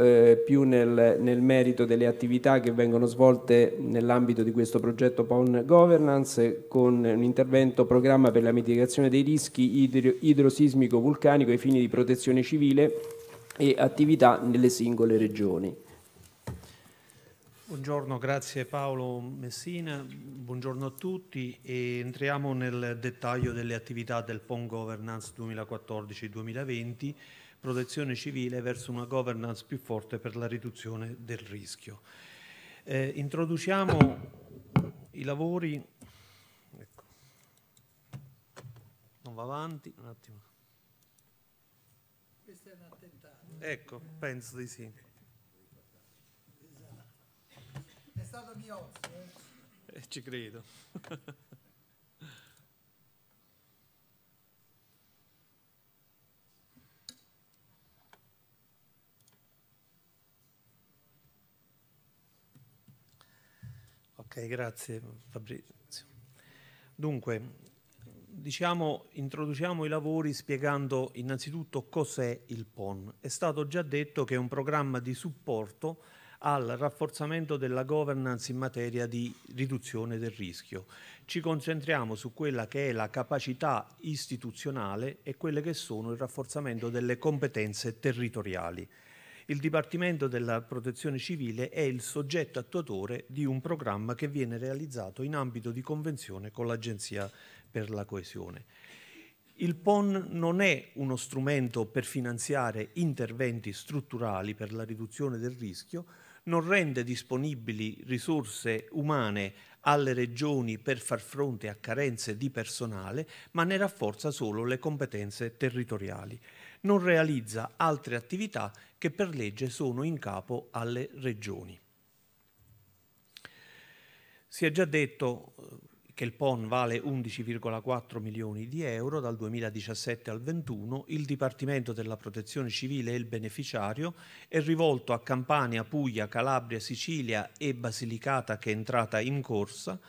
più nel merito delle attività che vengono svolte nell'ambito di questo progetto PON Governance con un intervento programma per la mitigazione dei rischi idrosismico-vulcanico ai fini di protezione civile e attività nelle singole regioni. Buongiorno, grazie Paolo Messina, buongiorno a tutti e entriamo nel dettaglio delle attività del PON Governance 2014-2020, protezione civile verso una governance più forte per la riduzione del rischio. Introduciamo i lavori, ecco. Non va avanti, un attimo. Questo è un attentato. Ecco, penso di sì. Ci credo. Ok, grazie Fabrizio. Dunque, diciamo, introduciamo i lavori spiegando innanzitutto cos'è il PON. È stato già detto che è un programma di supporto al rafforzamento della governance in materia di riduzione del rischio. Ci concentriamo su quella che è la capacità istituzionale e quelle che sono il rafforzamento delle competenze territoriali. Il Dipartimento della Protezione Civile è il soggetto attuatore di un programma che viene realizzato in ambito di convenzione con l'Agenzia per la Coesione. Il PON non è uno strumento per finanziare interventi strutturali per la riduzione del rischio, non rende disponibili risorse umane alle regioni per far fronte a carenze di personale, ma ne rafforza solo le competenze territoriali. Non realizza altre attività che per legge sono in capo alle regioni. Si è già detto che il PON vale 11,4 milioni di euro dal 2017 al 2021, il Dipartimento della Protezione Civile è il beneficiario, è rivolto a Campania, Puglia, Calabria, Sicilia e Basilicata che è entrata in corsa.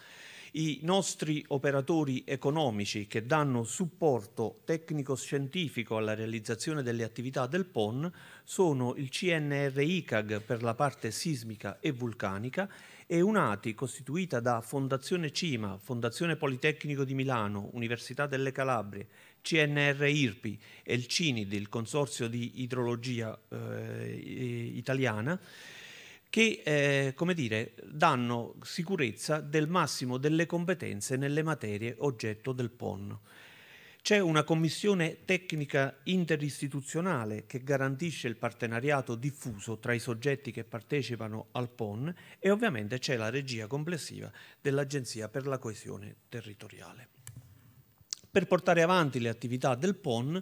I nostri operatori economici che danno supporto tecnico-scientifico alla realizzazione delle attività del PON sono il CNR ICAG per la parte sismica e vulcanica e un'ATI costituita da Fondazione Cima, Fondazione Politecnico di Milano, Università delle Calabrie, CNR IRPI e il CINID, il Consorzio di Idrologia Italiana, che come dire, danno sicurezza del massimo delle competenze nelle materie oggetto del PON. C'è una commissione tecnica interistituzionale che garantisce il partenariato diffuso tra i soggetti che partecipano al PON e ovviamente c'è la regia complessiva dell'Agenzia per la Coesione Territoriale. Per portare avanti le attività del PON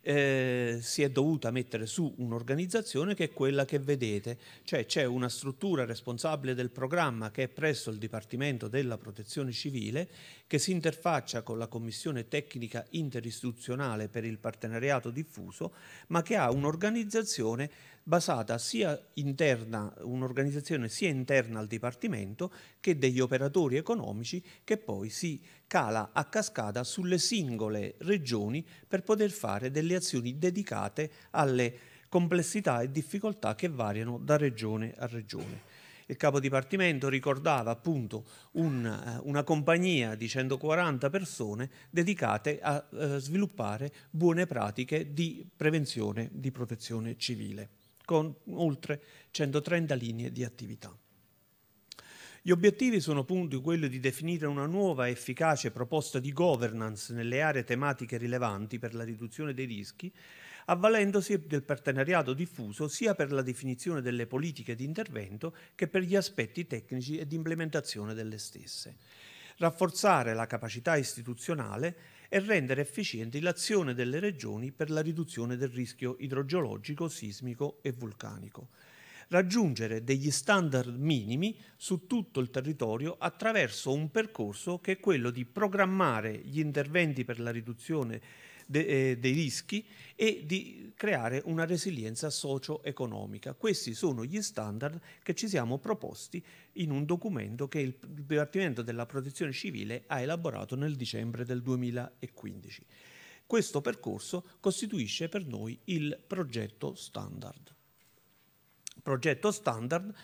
si è dovuta mettere su un'organizzazione che è quella che vedete, cioè c'è una struttura responsabile del programma che è presso il Dipartimento della Protezione Civile che si interfaccia con la Commissione Tecnica Interistituzionale per il Partenariato Diffuso, ma che ha un'organizzazione basata un'organizzazione sia interna al Dipartimento che degli operatori economici che poi si cala a cascata sulle singole regioni per poter fare delle azioni dedicate alle complessità e difficoltà che variano da regione a regione. Il capo dipartimento ricordava appunto una compagnia di 140 persone dedicate a sviluppare buone pratiche di prevenzione di protezione civile, con oltre 130 linee di attività. Gli obiettivi sono appunto quello di definire una nuova e efficace proposta di governance nelle aree tematiche rilevanti per la riduzione dei rischi, avvalendosi del partenariato diffuso sia per la definizione delle politiche di intervento che per gli aspetti tecnici e di implementazione delle stesse. Rafforzare la capacità istituzionale e rendere efficiente l'azione delle regioni per la riduzione del rischio idrogeologico, sismico e vulcanico. Raggiungere degli standard minimi su tutto il territorio attraverso un percorso che è quello di programmare gli interventi per la riduzione dei rischi e di creare una resilienza socio-economica. Questi sono gli standard che ci siamo proposti in un documento che il Dipartimento della Protezione Civile ha elaborato nel dicembre del 2015. Questo percorso costituisce per noi il progetto standard. Progetto standard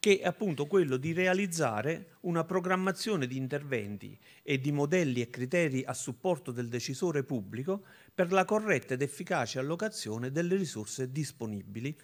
che è appunto quello di realizzare una programmazione di interventi e di modelli e criteri a supporto del decisore pubblico per la corretta ed efficace allocazione delle risorse disponibili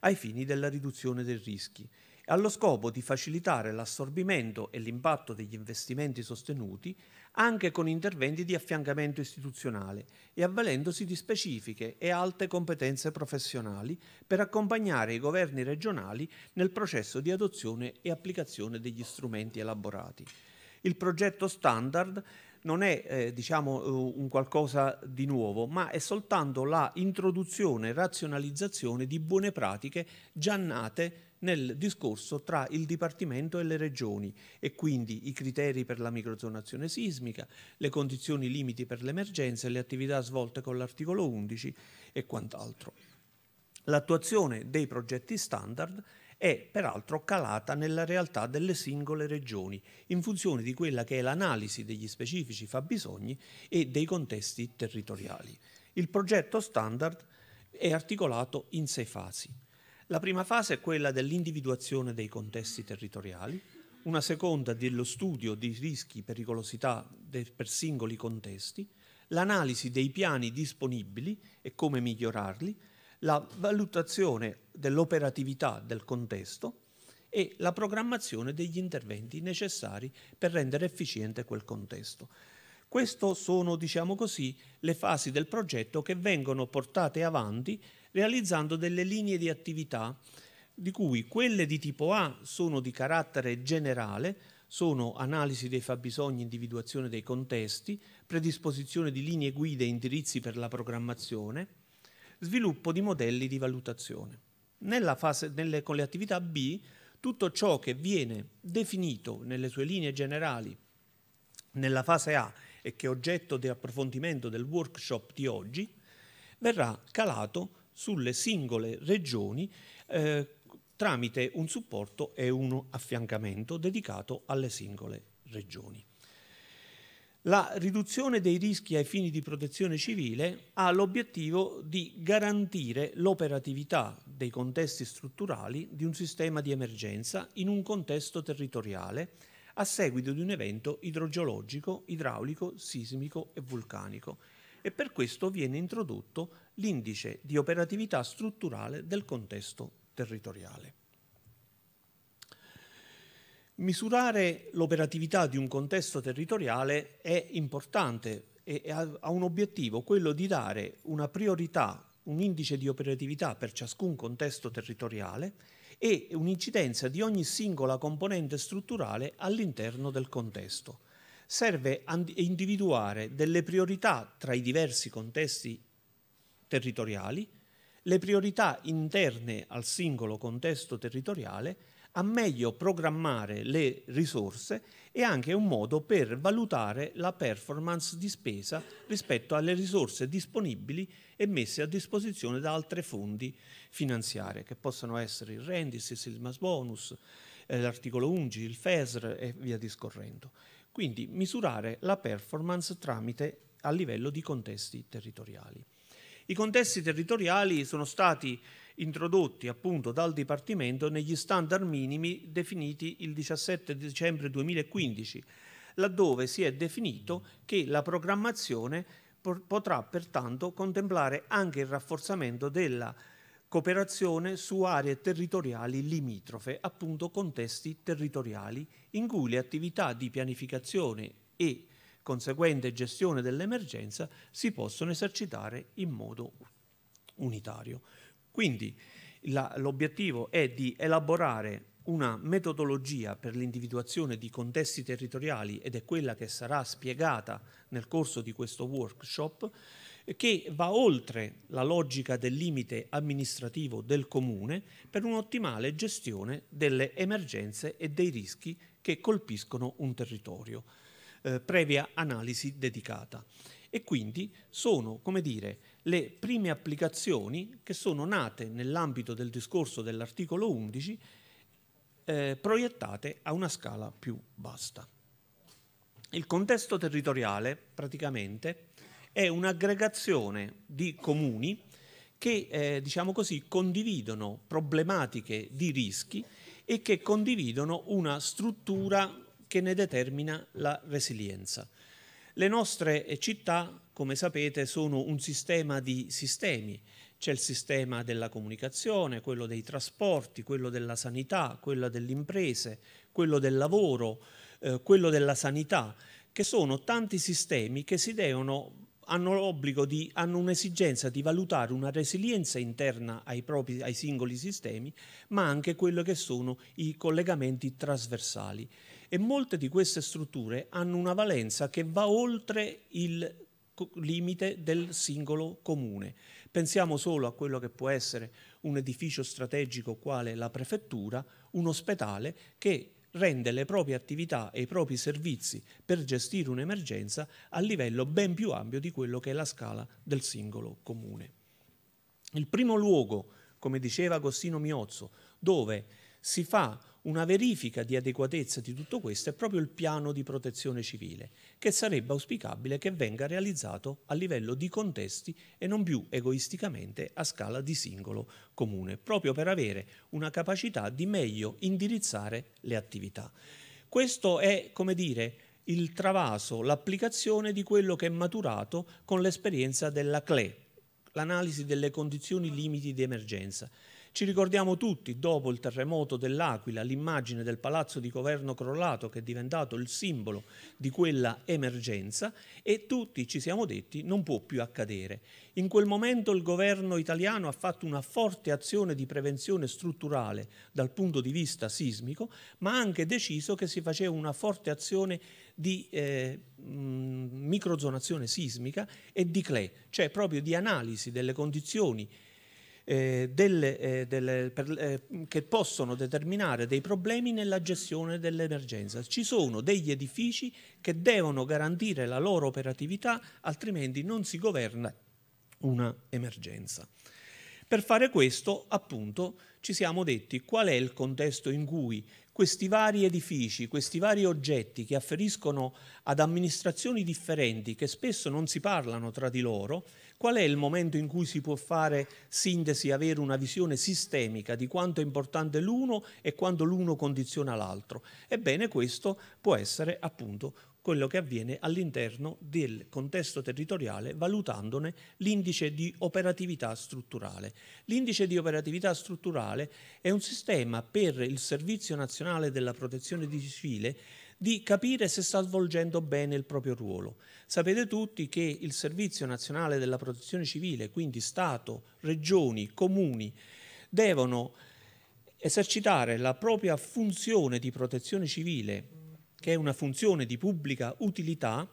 ai fini della riduzione dei rischi, allo scopo di facilitare l'assorbimento e l'impatto degli investimenti sostenuti anche con interventi di affiancamento istituzionale e avvalendosi di specifiche e alte competenze professionali per accompagnare i governi regionali nel processo di adozione e applicazione degli strumenti elaborati. Il progetto standard non è un qualcosa di nuovo, ma è soltanto la introduzione e razionalizzazione di buone pratiche già nate nel discorso tra il Dipartimento e le Regioni, e quindi i criteri per la microzonazione sismica, le condizioni limiti per l'emergenza, le attività svolte con l'articolo 11 e quant'altro. L'attuazione dei progetti standard è peraltro calata nella realtà delle singole regioni in funzione di quella che è l'analisi degli specifici fabbisogni e dei contesti territoriali. Il progetto standard è articolato in 6 fasi. La prima fase è quella dell'individuazione dei contesti territoriali, una seconda dello studio di rischi e pericolosità per singoli contesti, l'analisi dei piani disponibili e come migliorarli, la valutazione dell'operatività del contesto e la programmazione degli interventi necessari per rendere efficiente quel contesto. Queste sono, diciamo così, le fasi del progetto che vengono portate avanti realizzando delle linee di attività, di cui quelle di tipo A sono di carattere generale, sono analisi dei fabbisogni, individuazione dei contesti, predisposizione di linee guida e indirizzi per la programmazione, sviluppo di modelli di valutazione. Con le attività B, tutto ciò che viene definito nelle sue linee generali nella fase A e che è oggetto di approfondimento del workshop di oggi, verrà calato sulle singole regioni tramite un supporto e un affiancamento dedicato alle singole regioni. La riduzione dei rischi ai fini di protezione civile ha l'obiettivo di garantire l'operatività dei contesti strutturali di un sistema di emergenza in un contesto territoriale a seguito di un evento idrogeologico, idraulico, sismico e vulcanico, e per questo viene introdotto l'indice di operatività strutturale del contesto territoriale. Misurare l'operatività di un contesto territoriale è importante e ha un obiettivo, quello di dare una priorità, un indice di operatività per ciascun contesto territoriale e un'incidenza di ogni singola componente strutturale all'interno del contesto. Serve a individuare delle priorità tra i diversi contesti territoriali, le priorità interne al singolo contesto territoriale, a meglio programmare le risorse e anche un modo per valutare la performance di spesa rispetto alle risorse disponibili e messe a disposizione da altre fonti finanziarie, che possono essere il Rendis, il Mas Bonus, l'articolo 11, il FESR e via discorrendo. Quindi misurare la performance tramite a livello di contesti territoriali. I contesti territoriali sono stati introdotti appunto dal Dipartimento negli standard minimi definiti il 17 dicembre 2015, laddove si è definito che la programmazione potrà pertanto contemplare anche il rafforzamento della cooperazione su aree territoriali limitrofe, appunto contesti territoriali, in cui le attività di pianificazione e conseguente gestione dell'emergenza si possono esercitare in modo unitario. Quindi l'obiettivo è di elaborare una metodologia per l'individuazione di contesti territoriali, ed è quella che sarà spiegata nel corso di questo workshop, che va oltre la logica del limite amministrativo del comune per un'ottimale gestione delle emergenze e dei rischi che colpiscono un territorio, previa analisi dedicata. E quindi sono, come dire, le prime applicazioni che sono nate nell'ambito del discorso dell'articolo 11, proiettate a una scala più vasta. Il contesto territoriale praticamente è un'aggregazione di comuni che, diciamo così, condividono problematiche di rischi e che condividono una struttura che ne determina la resilienza. Le nostre città, come sapete, sono un sistema di sistemi. C'è il sistema della comunicazione, quello dei trasporti, quello della sanità, quello delle imprese, quello del lavoro, quello della sanità, che sono tanti sistemi che hanno un'esigenza di valutare una resilienza interna ai singoli sistemi, ma anche quello che sono i collegamenti trasversali. E molte di queste strutture hanno una valenza che va oltre il limite del singolo comune. Pensiamo solo a quello che può essere un edificio strategico quale la prefettura, un ospedale che rende le proprie attività e i propri servizi per gestire un'emergenza a livello ben più ampio di quello che è la scala del singolo comune. Il primo luogo, come diceva Agostino Miozzo, dove si fa una verifica di adeguatezza di tutto questo è proprio il piano di protezione civile, che sarebbe auspicabile che venga realizzato a livello di contesti e non più egoisticamente a scala di singolo comune, proprio per avere una capacità di meglio indirizzare le attività. Questo è, come dire, il travaso, l'applicazione di quello che è maturato con l'esperienza della CLE, l'analisi delle condizioni limiti di emergenza. Ci ricordiamo tutti, dopo il terremoto dell'Aquila, l'immagine del palazzo di governo crollato che è diventato il simbolo di quella emergenza, e tutti ci siamo detti non può più accadere. In quel momento il governo italiano ha fatto una forte azione di prevenzione strutturale dal punto di vista sismico, ma ha anche deciso che si faceva una forte azione di microzonazione sismica e di CLE, cioè proprio di analisi delle condizioni che possono determinare dei problemi nella gestione dell'emergenza. Ci sono degli edifici che devono garantire la loro operatività, altrimenti non si governa una emergenza. Per fare questo, appunto, ci siamo detti qual è il contesto in cui questi vari edifici, questi vari oggetti che afferiscono ad amministrazioni differenti, che spesso non si parlano tra di loro, qual è il momento in cui si può fare sintesi, avere una visione sistemica di quanto è importante l'uno e quando l'uno condiziona l'altro. Ebbene, questo può essere appunto quello che avviene all'interno del contesto territoriale, valutandone l'indice di operatività strutturale. L'indice di operatività strutturale è un sistema per il Servizio Nazionale della Protezione Civile di capire se sta svolgendo bene il proprio ruolo. Sapete tutti che il Servizio Nazionale della Protezione Civile, quindi Stato, Regioni, Comuni, devono esercitare la propria funzione di protezione civile, che è una funzione di pubblica utilità,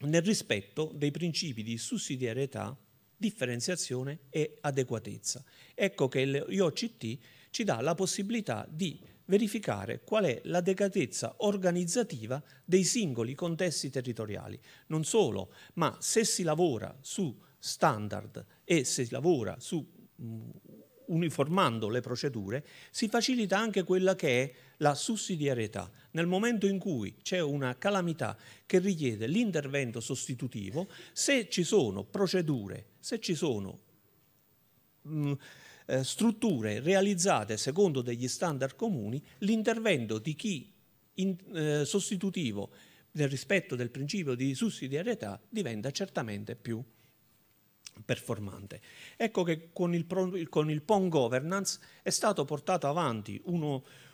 nel rispetto dei principi di sussidiarietà, differenziazione e adeguatezza. Ecco che l'IOCT ci dà la possibilità di verificare qual è l'adeguatezza organizzativa dei singoli contesti territoriali. Non solo, ma se si lavora su standard e se si lavora su uniformando le procedure, si facilita anche quella che è la sussidiarietà. Nel momento in cui c'è una calamità che richiede l'intervento sostitutivo, se ci sono procedure, se ci sono strutture realizzate secondo degli standard comuni, l'intervento di chi sostitutivo nel rispetto del principio di sussidiarietà diventa certamente più performante. Ecco che con il PON governance è stato portato avanti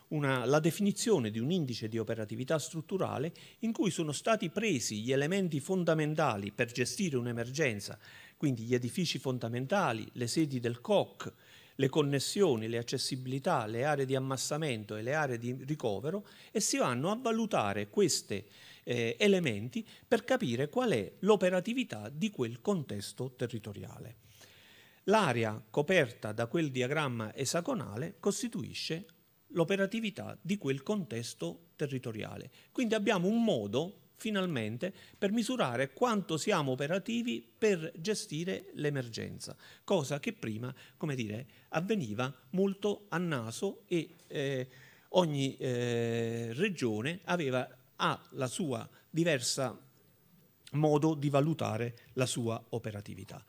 la definizione di un indice di operatività strutturale in cui sono stati presi gli elementi fondamentali per gestire un'emergenza, quindi gli edifici fondamentali, le sedi del COC, le connessioni, le accessibilità, le aree di ammassamento e le aree di ricovero, e si vanno a valutare questi elementi per capire qual è l'operatività di quel contesto territoriale. L'area coperta da quel diagramma esagonale costituisce l'operatività di quel contesto territoriale. Quindi abbiamo un modo, finalmente, per misurare quanto siamo operativi per gestire l'emergenza, cosa che prima, come dire, avveniva molto a naso e ogni regione ha la sua diversa modo di valutare la sua operatività.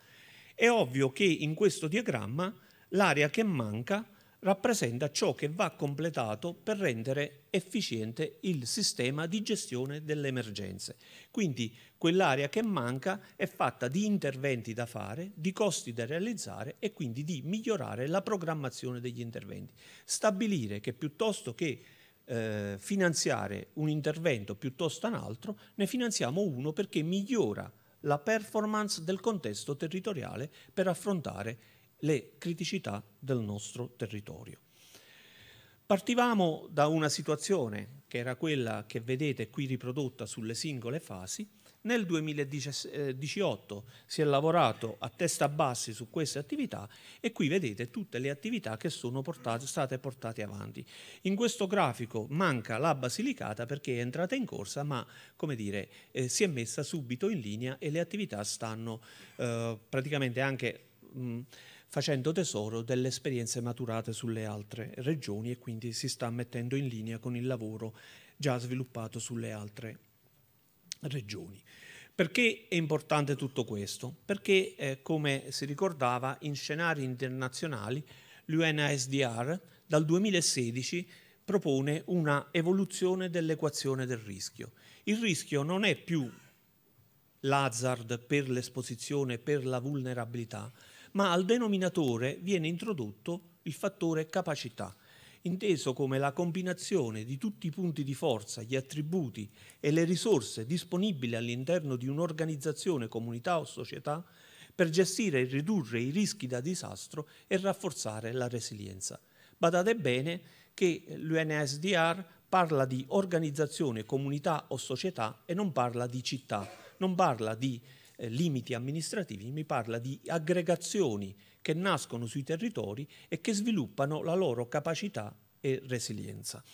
È ovvio che in questo diagramma l'area che manca rappresenta ciò che va completato per rendere efficiente il sistema di gestione delle emergenze. Quindi quell'area che manca è fatta di interventi da fare, di costi da realizzare e quindi di migliorare la programmazione degli interventi. Stabilire che piuttosto che finanziare un intervento piuttosto un altro, ne finanziamo uno perché migliora la performance del contesto territoriale per affrontare le criticità del nostro territorio. Partivamo da una situazione che era quella che vedete qui riprodotta sulle singole fasi. Nel 2018 si è lavorato a testa bassi su queste attività e qui vedete tutte le attività che sono state portate avanti. In questo grafico manca la Basilicata perché è entrata in corsa, ma come dire, si è messa subito in linea e le attività stanno praticamente anche facendo tesoro delle esperienze maturate sulle altre regioni e quindi si sta mettendo in linea con il lavoro già sviluppato sulle altre regioni. Perché è importante tutto questo? Perché, come si ricordava, in scenari internazionali l'UNHCR dal 2016 propone una evoluzione dell'equazione del rischio. Il rischio non è più l'hazard per l'esposizione, per la vulnerabilità, ma al denominatore viene introdotto il fattore capacità, inteso come la combinazione di tutti i punti di forza, gli attributi e le risorse disponibili all'interno di un'organizzazione, comunità o società per gestire e ridurre i rischi da disastro e rafforzare la resilienza. Badate bene che l'UNHCR parla di organizzazione, comunità o società e non parla di città, non parla di limiti amministrativi, mi parla di aggregazioni che nascono sui territori e che sviluppano la loro capacità e resilienza.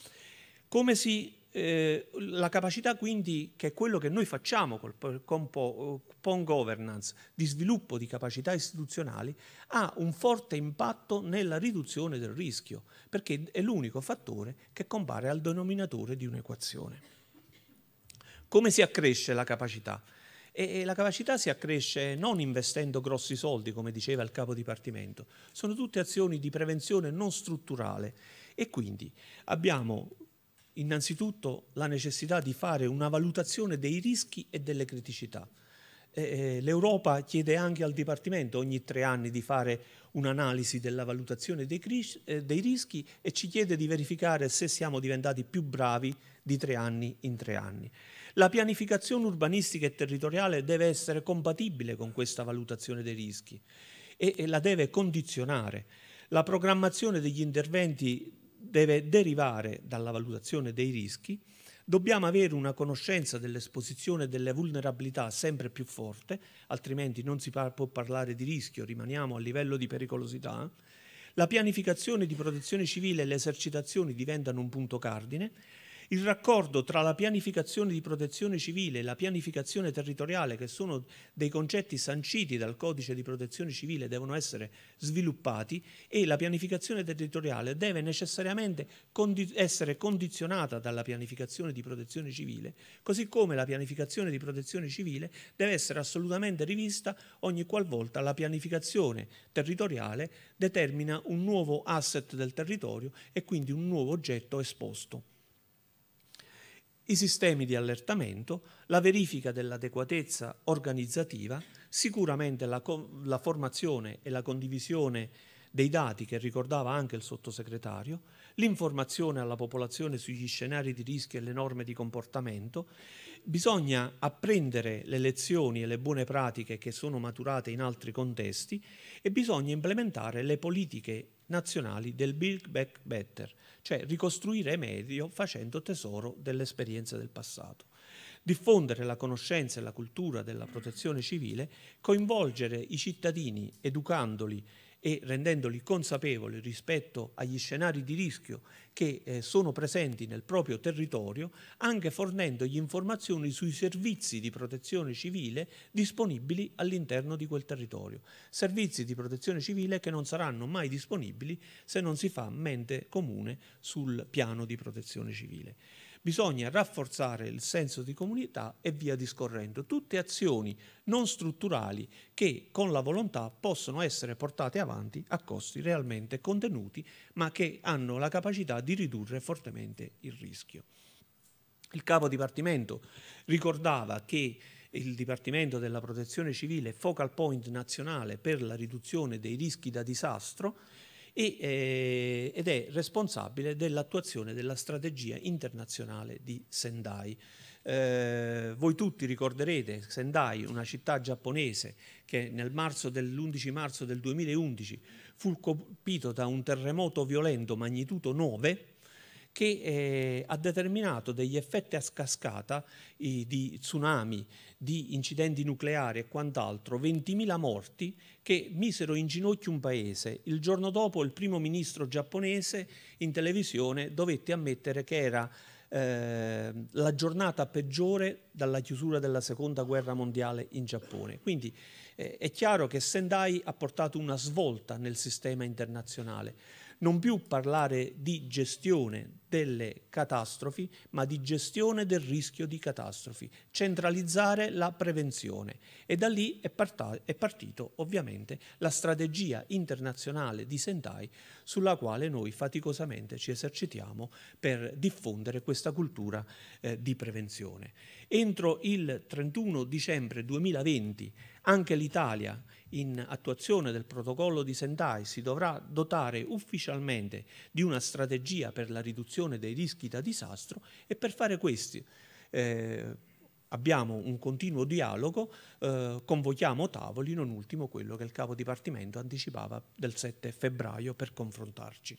La capacità quindi, che è quello che noi facciamo con PON governance, di sviluppo di capacità istituzionali, ha un forte impatto nella riduzione del rischio, perché è l'unico fattore che compare al denominatore di un'equazione. Come si accresce la capacità? E la capacità si accresce non investendo grossi soldi, come diceva il capo dipartimento, sono tutte azioni di prevenzione non strutturale e quindi abbiamo innanzitutto la necessità di fare una valutazione dei rischi e delle criticità. L'Europa chiede anche al Dipartimento ogni 3 anni di fare un'analisi della valutazione dei rischi e ci chiede di verificare se siamo diventati più bravi di 3 anni in 3 anni. La pianificazione urbanistica e territoriale deve essere compatibile con questa valutazione dei rischi e la deve condizionare. La programmazione degli interventi deve derivare dalla valutazione dei rischi. Dobbiamo avere una conoscenza dell'esposizione e delle vulnerabilità sempre più forte, altrimenti non si può parlare di rischio, rimaniamo a livello di pericolosità. La pianificazione di protezione civile e le esercitazioni diventano un punto cardine. Il raccordo tra la pianificazione di protezione civile e la pianificazione territoriale, che sono dei concetti sanciti dal codice di protezione civile, devono essere sviluppati e la pianificazione territoriale deve necessariamente essere condizionata dalla pianificazione di protezione civile, così come la pianificazione di protezione civile deve essere assolutamente rivista ogni qualvolta la pianificazione territoriale determina un nuovo asset del territorio e quindi un nuovo oggetto esposto. I sistemi di allertamento, la verifica dell'adeguatezza organizzativa, sicuramente la formazione e la condivisione dei dati che ricordava anche il sottosegretario, l'informazione alla popolazione sugli scenari di rischio e le norme di comportamento, bisogna apprendere le lezioni e le buone pratiche che sono maturate in altri contesti e bisogna implementare le politiche nazionali del Build Back Better, cioè ricostruire meglio facendo tesoro delle esperienze del passato. Diffondere la conoscenza e la cultura della protezione civile, coinvolgere i cittadini educandoli e rendendoli consapevoli rispetto agli scenari di rischio che sono presenti nel proprio territorio, anche fornendogli informazioni sui servizi di protezione civile disponibili all'interno di quel territorio. Servizi di protezione civile che non saranno mai disponibili se non si fa mente comune sul piano di protezione civile. Bisogna rafforzare il senso di comunità e via discorrendo. Tutte azioni non strutturali che con la volontà possono essere portate avanti a costi realmente contenuti, ma che hanno la capacità di ridurre fortemente il rischio. Il capo dipartimento ricordava che il Dipartimento della Protezione Civile, focal point nazionale per la riduzione dei rischi da disastro, ed è responsabile dell'attuazione della strategia internazionale di Sendai. Voi tutti ricorderete Sendai, una città giapponese che l'11 marzo del 2011 fu colpito da un terremoto violento magnitudo 9 che ha determinato degli effetti a cascata di tsunami, di incidenti nucleari e quant'altro, 20.000 morti che misero in ginocchio un paese. Il giorno dopo il primo ministro giapponese in televisione dovette ammettere che era la giornata peggiore dalla chiusura della seconda guerra mondiale in Giappone. Quindi è chiaro che Sendai ha portato una svolta nel sistema internazionale. Non più parlare di gestione delle catastrofi, ma di gestione del rischio di catastrofi, centralizzare la prevenzione. E da lì è partito ovviamente la strategia internazionale di Sendai, sulla quale noi faticosamente ci esercitiamo per diffondere questa cultura di prevenzione. Entro il 31 dicembre 2020 anche l'Italia, in attuazione del protocollo di Sendai, si dovrà dotare ufficialmente di una strategia per la riduzione dei rischi da disastro e per fare questo abbiamo un continuo dialogo, convochiamo tavoli, non ultimo quello che il capo dipartimento anticipava del 7 febbraio per confrontarci.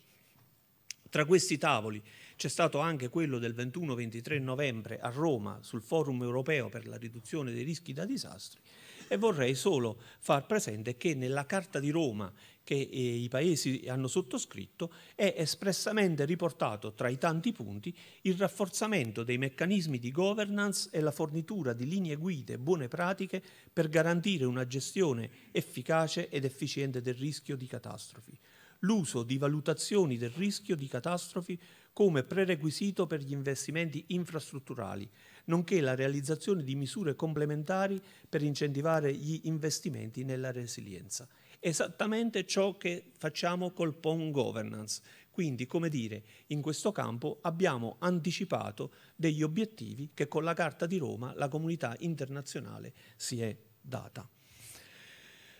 Tra questi tavoli c'è stato anche quello del 21-23 novembre a Roma sul Forum europeo per la riduzione dei rischi da disastri. E vorrei solo far presente che nella Carta di Roma che i Paesi hanno sottoscritto è espressamente riportato tra i tanti punti il rafforzamento dei meccanismi di governance e la fornitura di linee guida e buone pratiche per garantire una gestione efficace ed efficiente del rischio di catastrofi. L'uso di valutazioni del rischio di catastrofi come prerequisito per gli investimenti infrastrutturali, nonché la realizzazione di misure complementari per incentivare gli investimenti nella resilienza. Esattamente ciò che facciamo col PON governance. Quindi, come dire, in questo campo abbiamo anticipato degli obiettivi che con la Carta di Roma la comunità internazionale si è data.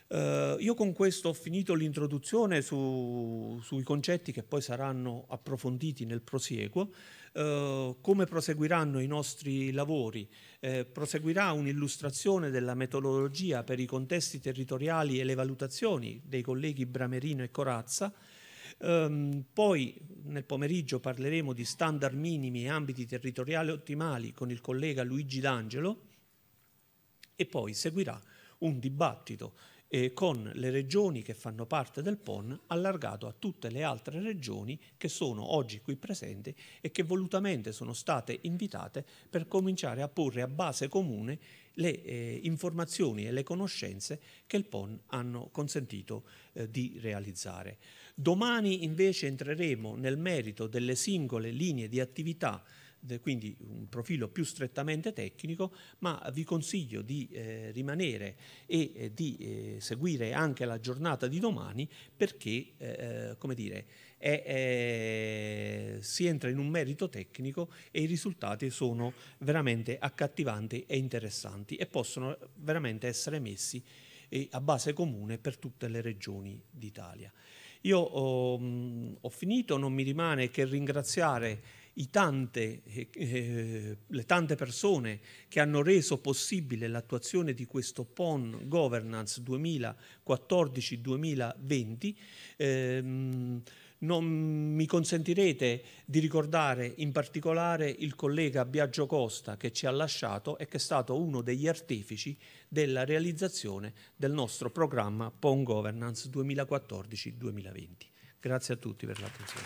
Io con questo ho finito l'introduzione sui concetti che poi saranno approfonditi nel prosieguo. Come proseguiranno i nostri lavori? Proseguirà un'illustrazione della metodologia per i contesti territoriali e le valutazioni dei colleghi Bramerino e Corazza. Poi nel pomeriggio parleremo di standard minimi e ambiti territoriali ottimali con il collega Luigi D'Angelo e poi seguirà un dibattito con le regioni che fanno parte del PON, allargato a tutte le altre regioni che sono oggi qui presenti e che volutamente sono state invitate per cominciare a porre a base comune le informazioni e le conoscenze che il PON hanno consentito di realizzare. Domani invece entreremo nel merito delle singole linee di attività, quindi un profilo più strettamente tecnico, ma vi consiglio di rimanere e di seguire anche la giornata di domani perché, come dire, si entra in un merito tecnico e i risultati sono veramente accattivanti e interessanti e possono veramente essere messi a base comune per tutte le regioni d'Italia. Io ho finito, non mi rimane che ringraziare le tante persone che hanno reso possibile l'attuazione di questo PON Governance 2014-2020, non mi consentirete di ricordare in particolare il collega Biagio Costa, che ci ha lasciato e che è stato uno degli artefici della realizzazione del nostro programma PON Governance 2014-2020. Grazie a tutti per l'attenzione.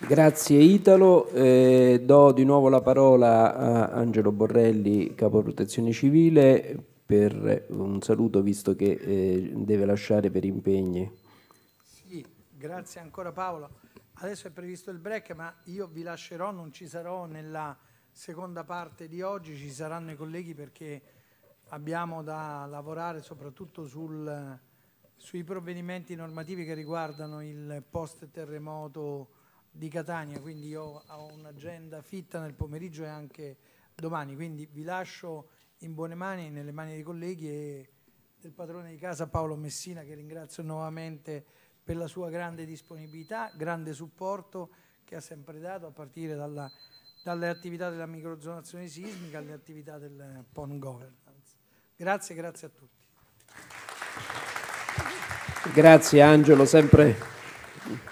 Grazie Italo, do di nuovo la parola a Angelo Borrelli, Capo Protezione Civile, per un saluto visto che deve lasciare per impegni. Sì, grazie ancora Paolo. Adesso è previsto il break, ma io vi lascerò, non ci sarò nella seconda parte di oggi, ci saranno i colleghi perché abbiamo da lavorare soprattutto sui provvedimenti normativi che riguardano il post terremoto di Catania, quindi io ho un'agenda fitta nel pomeriggio e anche domani, quindi vi lascio in buone mani, nelle mani dei colleghi e del padrone di casa Paolo Messina, che ringrazio nuovamente per la sua grande disponibilità, grande supporto che ha sempre dato a partire dalle attività della microzonazione sismica alle attività del PON Governance. Grazie, grazie a tutti. Grazie Angelo, sempre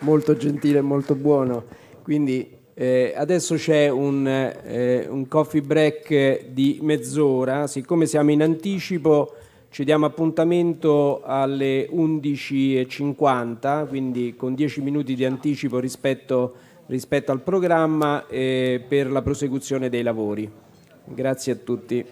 molto gentile e molto buono. Quindi adesso c'è un coffee break di mezz'ora. Siccome siamo in anticipo ci diamo appuntamento alle 11:50, quindi con 10 minuti di anticipo rispetto al programma per la prosecuzione dei lavori. Grazie a tutti.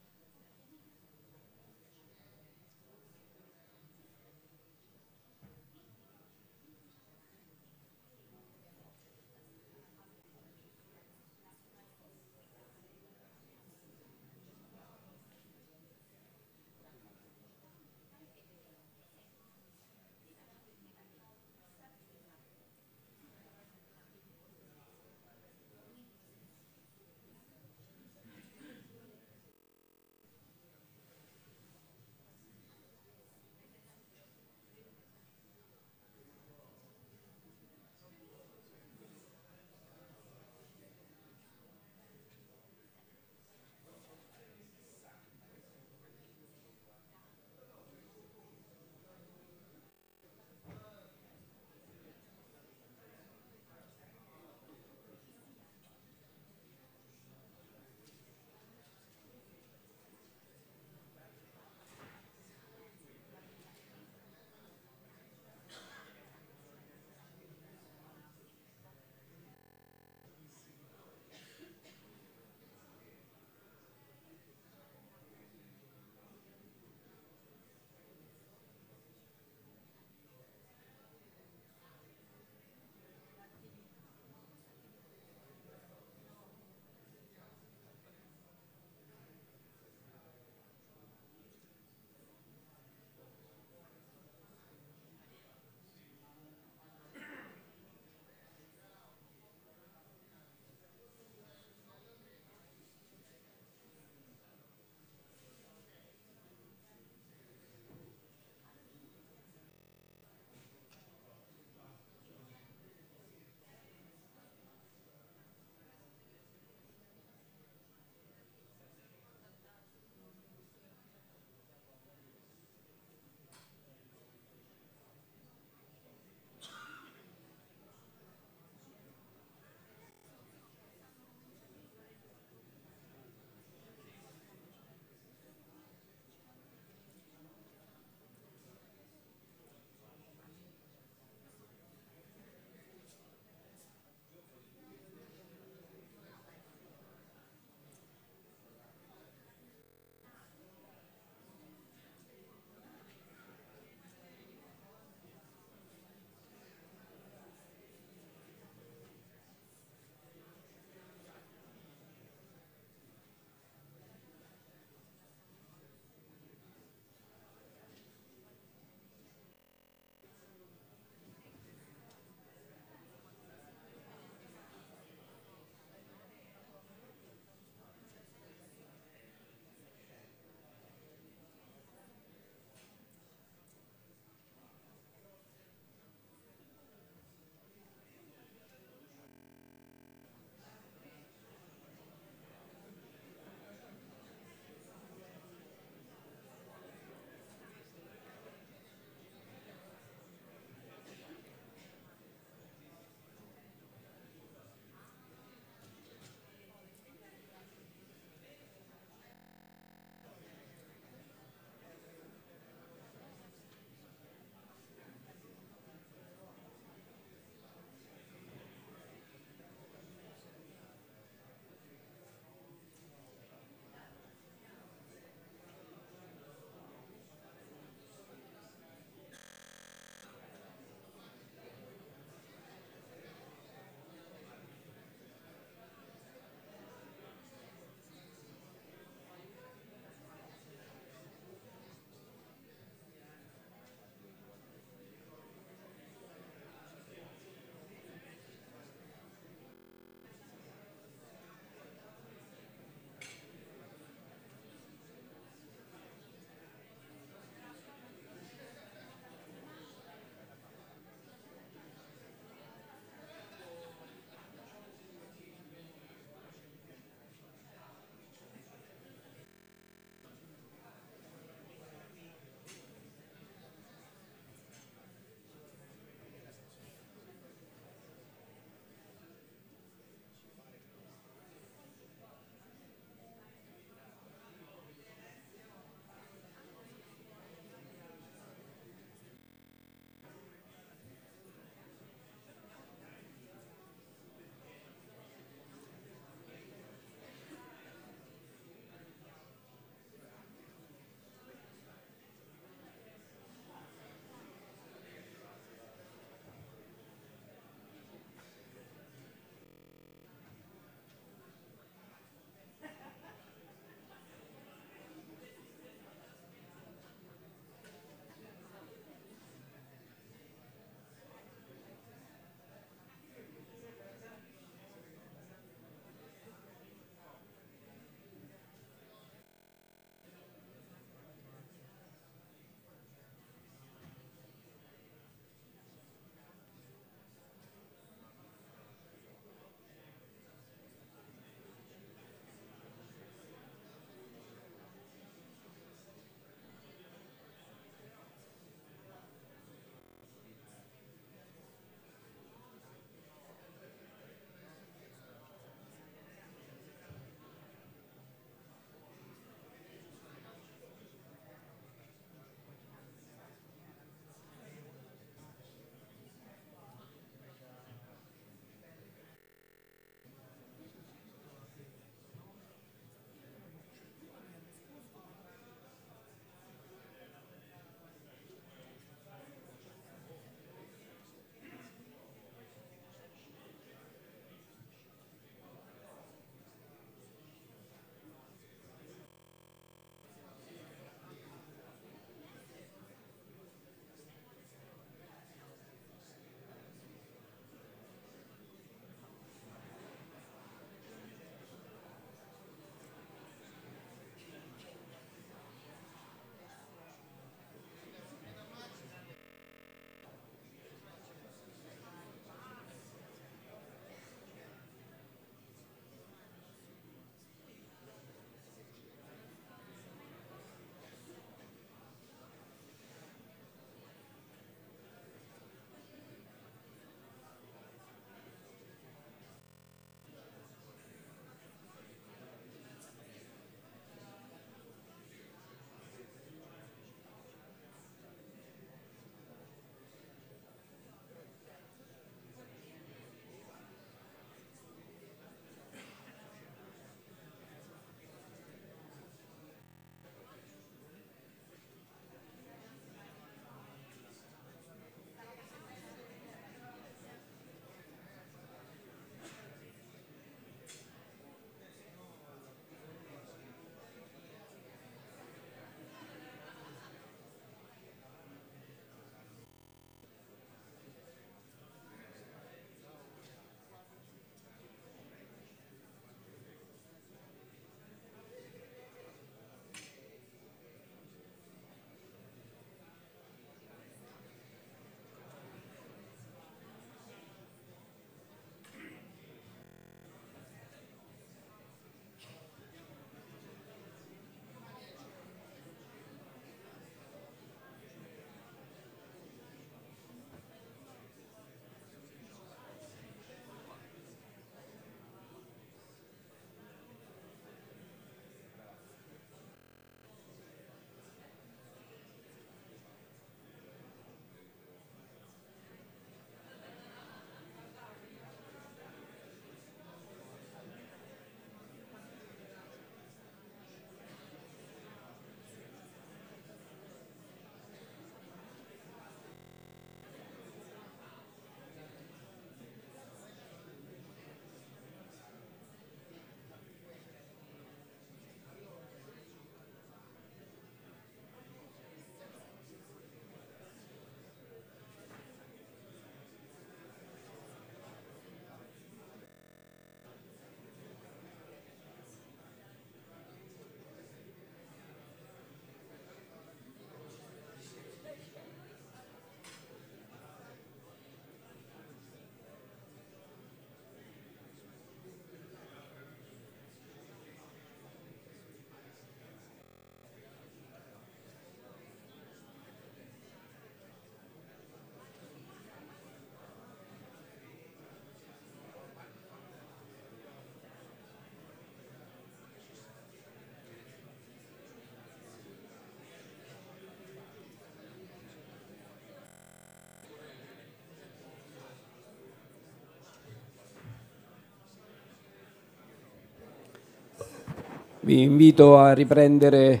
Vi invito a riprendere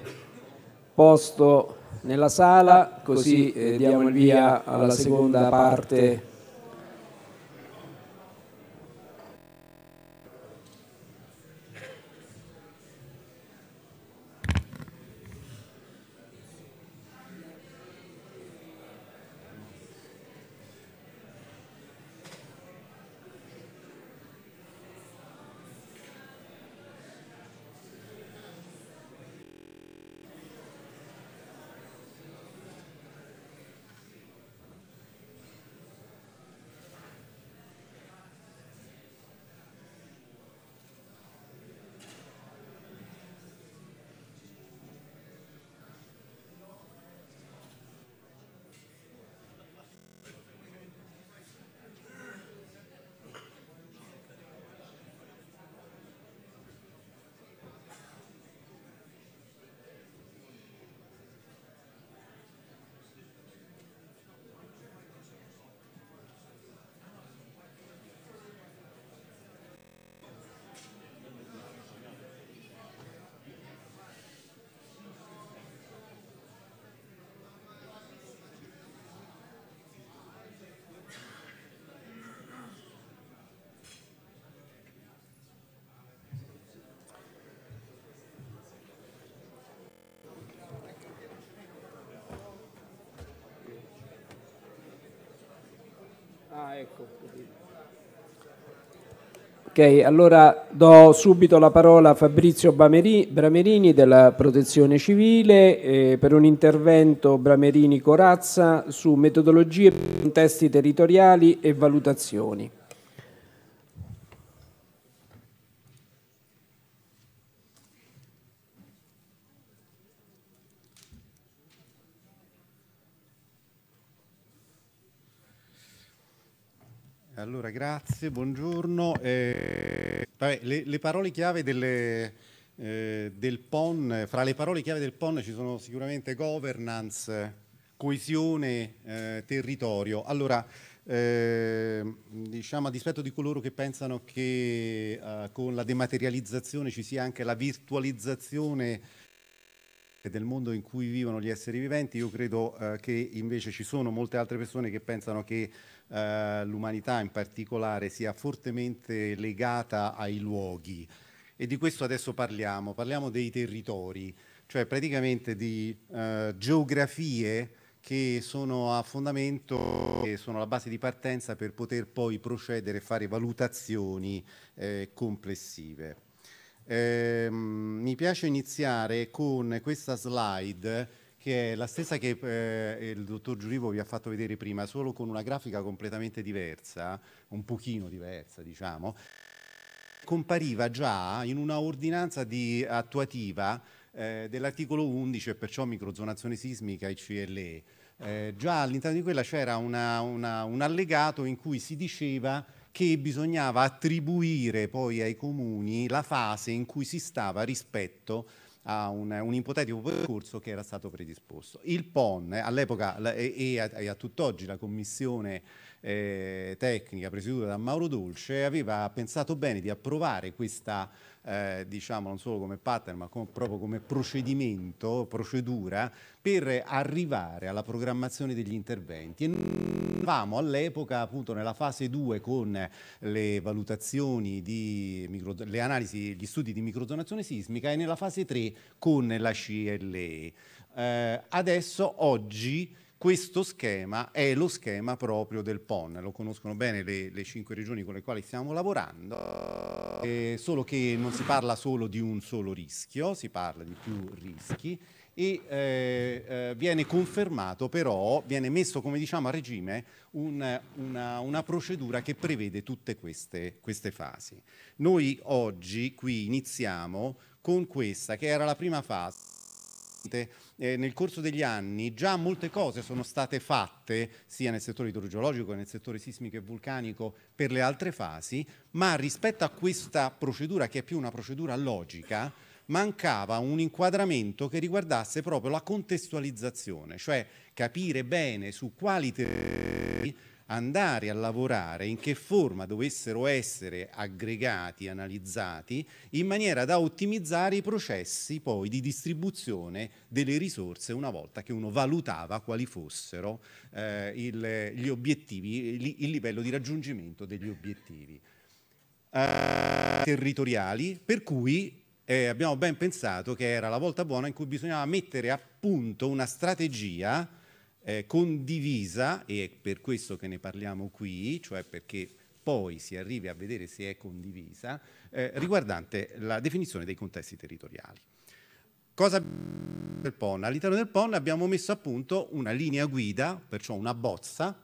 posto nella sala, così diamo il via alla seconda parte . Ok, allora do subito la parola a Fabrizio Bramerini della Protezione Civile per un intervento Bramerini-Corazza su metodologie, contesti territoriali e valutazioni. Allora, grazie, buongiorno. Le parole chiave del PON, fra le parole chiave del PON ci sono sicuramente governance, coesione, territorio. Allora, diciamo, a dispetto di coloro che pensano che con la dematerializzazione ci sia anche la virtualizzazione del mondo in cui vivono gli esseri viventi, io credo che invece ci sono molte altre persone che pensano che l'umanità in particolare sia fortemente legata ai luoghi, e di questo adesso parliamo dei territori, cioè praticamente di geografie che sono a fondamento, che sono la base di partenza per poter poi procedere e fare valutazioni complessive. Mi piace iniziare con questa slide, che è la stessa che il dottor Giurivo vi ha fatto vedere prima, solo con una grafica completamente diversa, un pochino diversa, diciamo. Compariva già in una ordinanza attuativa dell'articolo 11, e perciò microzonazione sismica e CLE. Già all'interno di quella c'era un allegato in cui si diceva che bisognava attribuire poi ai comuni la fase in cui si stava rispetto a un ipotetico percorso che era stato predisposto. Il PON all'epoca e a tutt'oggi la commissione tecnica presieduta da Mauro Dolce aveva pensato bene di approvare questa, diciamo, non solo come pattern ma proprio come procedura per arrivare alla programmazione degli interventi. E eravamo all'epoca appunto nella fase 2 con le valutazioni di le analisi, gli studi di microzonazione sismica, e nella fase 3 con la CLE. Adesso oggi questo schema è lo schema proprio del PON, lo conoscono bene le 5 regioni con le quali stiamo lavorando. Solo che non si parla solo di un solo rischio, si parla di più rischi, e viene confermato però, viene messo, come diciamo, a regime una procedura che prevede tutte queste fasi. Noi oggi qui iniziamo con questa, che era la prima fase. Nel corso degli anni già molte cose sono state fatte sia nel settore idrogeologico che nel settore sismico e vulcanico per le altre fasi, ma rispetto a questa procedura, che è più una procedura logica, mancava un inquadramento che riguardasse proprio la contestualizzazione, cioè capire bene su quali territori andare a lavorare, in che forma dovessero essere aggregati, analizzati, in maniera da ottimizzare i processi poi di distribuzione delle risorse una volta che uno valutava quali fossero gli obiettivi, il livello di raggiungimento degli obiettivi territoriali, per cui abbiamo ben pensato che era la volta buona in cui bisognava mettere a punto una strategia condivisa, e è per questo che ne parliamo qui, cioè perché poi si arrivi a vedere se è condivisa, riguardante la definizione dei contesti territoriali. Cosa del PON? All'interno del PON abbiamo messo a punto una linea guida, perciò una bozza,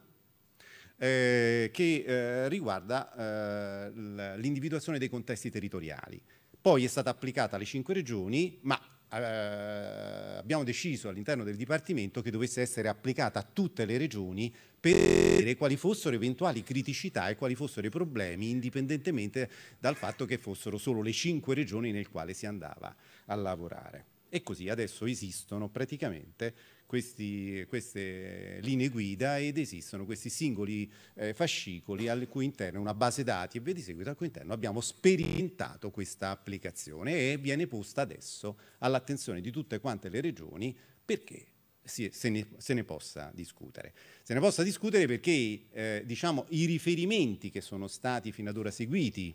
che riguarda l'individuazione dei contesti territoriali. Poi è stata applicata alle 5 regioni, ma abbiamo deciso all'interno del Dipartimento che dovesse essere applicata a tutte le regioni per vedere quali fossero eventuali criticità e quali fossero i problemi, indipendentemente dal fatto che fossero solo le 5 regioni nel quale si andava a lavorare. E così adesso esistono praticamente queste linee guida ed esistono questi singoli fascicoli al cui interno una base dati e via di seguito, al cui interno abbiamo sperimentato questa applicazione e viene posta adesso all'attenzione di tutte quante le regioni perché se ne possa discutere. Se ne possa discutere perché diciamo, i riferimenti che sono stati fino ad ora seguiti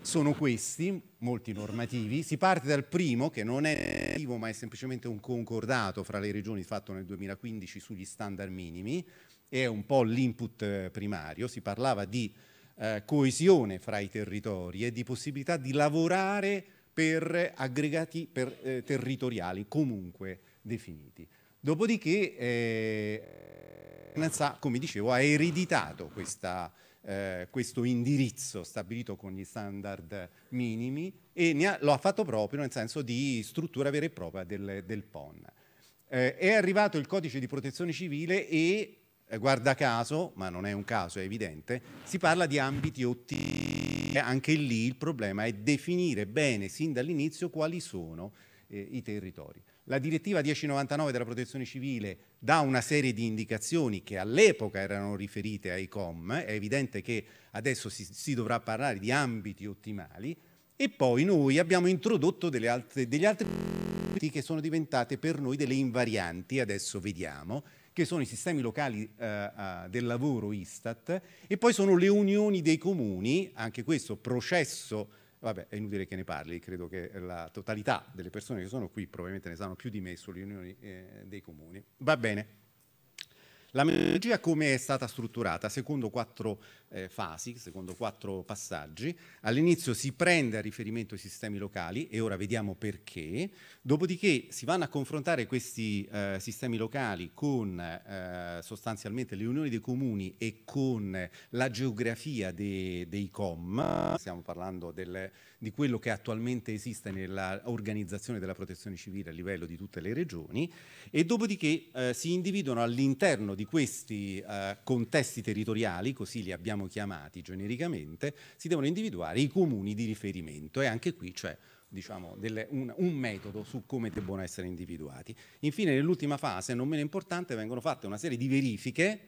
sono questi, molti normativi. Si parte dal primo, che non è normativo ma è semplicemente un concordato fra le regioni fatto nel 2015 sugli standard minimi, è un po' l'input primario. Si parlava di coesione fra i territori e di possibilità di lavorare per aggregati territoriali comunque definiti. Dopodiché, come dicevo, ha ereditato questo indirizzo stabilito con gli standard minimi e lo ha fatto proprio nel senso di struttura vera e propria del PON. È arrivato il codice di protezione civile e, guarda caso, ma non è un caso, è evidente, si parla di ambiti ottimali. Anche lì il problema è definire bene sin dall'inizio quali sono i territori. La direttiva 1099 della protezione civile dà una serie di indicazioni che all'epoca erano riferite ai COM, è evidente che adesso si dovrà parlare di ambiti ottimali e poi noi abbiamo introdotto degli altri che sono diventate per noi delle invarianti, adesso vediamo, che sono i sistemi locali del lavoro Istat e poi sono le unioni dei comuni, anche questo processo. Vabbè, è inutile che ne parli, credo che la totalità delle persone che sono qui probabilmente ne sanno più di me sulle unioni dei comuni. Va bene. La metodologia come è stata strutturata? Secondo 4 fasi, secondo 4 passaggi. All'inizio si prende a riferimento i sistemi locali e ora vediamo perché. Dopodiché si vanno a confrontare questi sistemi locali con sostanzialmente le unioni dei comuni e con la geografia dei COM. Stiamo parlando di quello che attualmente esiste nell'organizzazione della protezione civile a livello di tutte le regioni e dopodiché si individuano all'interno di questi contesti territoriali, così li abbiamo chiamati genericamente, si devono individuare i comuni di riferimento e anche qui c'è diciamo, un metodo su come debbono essere individuati. Infine nell'ultima fase, non meno importante, vengono fatte una serie di verifiche,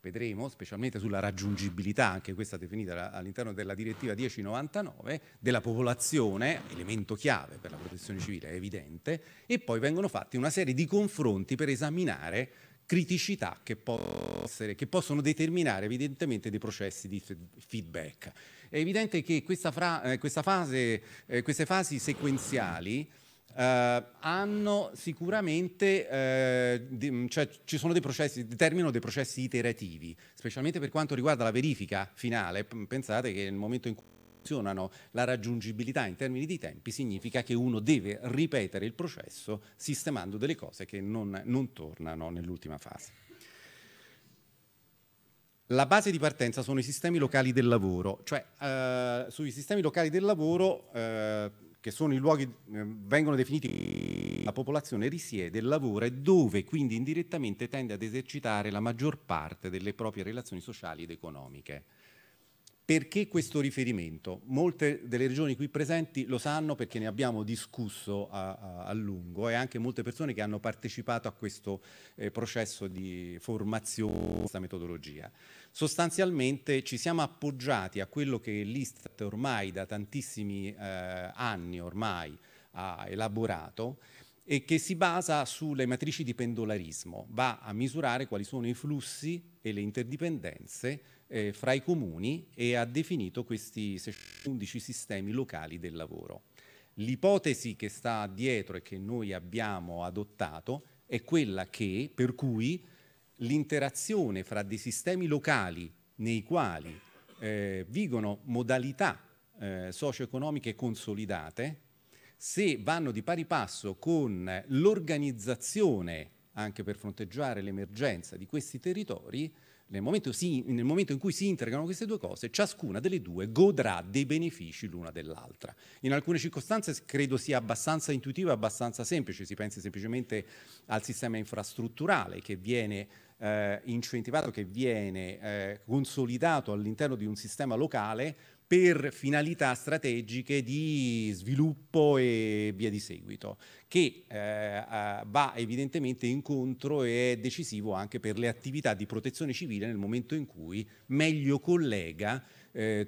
vedremo, specialmente sulla raggiungibilità, anche questa definita all'interno della direttiva 1099, della popolazione, elemento chiave per la protezione civile, è evidente, e poi vengono fatti una serie di confronti per esaminare criticità che possono determinare evidentemente dei processi di feedback. È evidente che queste fasi sequenziali hanno sicuramente, determinano dei processi iterativi, specialmente per quanto riguarda la verifica finale. Pensate che nel momento in cui funzionano la raggiungibilità in termini di tempi, significa che uno deve ripetere il processo sistemando delle cose che non tornano nell'ultima fase. La base di partenza sono i sistemi locali del lavoro, cioè sui sistemi locali del lavoro che sono i luoghi, vengono definiti la popolazione risiede, lavora e dove quindi indirettamente tende ad esercitare la maggior parte delle proprie relazioni sociali ed economiche. Perché questo riferimento? Molte delle regioni qui presenti lo sanno perché ne abbiamo discusso a lungo, e anche molte persone che hanno partecipato a questo processo di formazione, questa metodologia. Sostanzialmente ci siamo appoggiati a quello che l'Istat ormai da tantissimi anni ormai ha elaborato, e che si basa sulle matrici di pendolarismo, va a misurare quali sono i flussi e le interdipendenze fra i comuni, e ha definito questi 11 sistemi locali del lavoro. L'ipotesi che sta dietro e che noi abbiamo adottato è quella per cui l'interazione fra dei sistemi locali nei quali vigono modalità socio-economiche consolidate, se vanno di pari passo con l'organizzazione anche per fronteggiare l'emergenza di questi territori, nel momento in cui si integrano queste due cose, ciascuna delle due godrà dei benefici l'una dell'altra. In alcune circostanze credo sia abbastanza intuitivo e abbastanza semplice, si pensi semplicemente al sistema infrastrutturale che viene incentivato, che viene consolidato all'interno di un sistema locale per finalità strategiche di sviluppo e via di seguito, che va evidentemente incontro e è decisivo anche per le attività di protezione civile, nel momento in cui meglio collega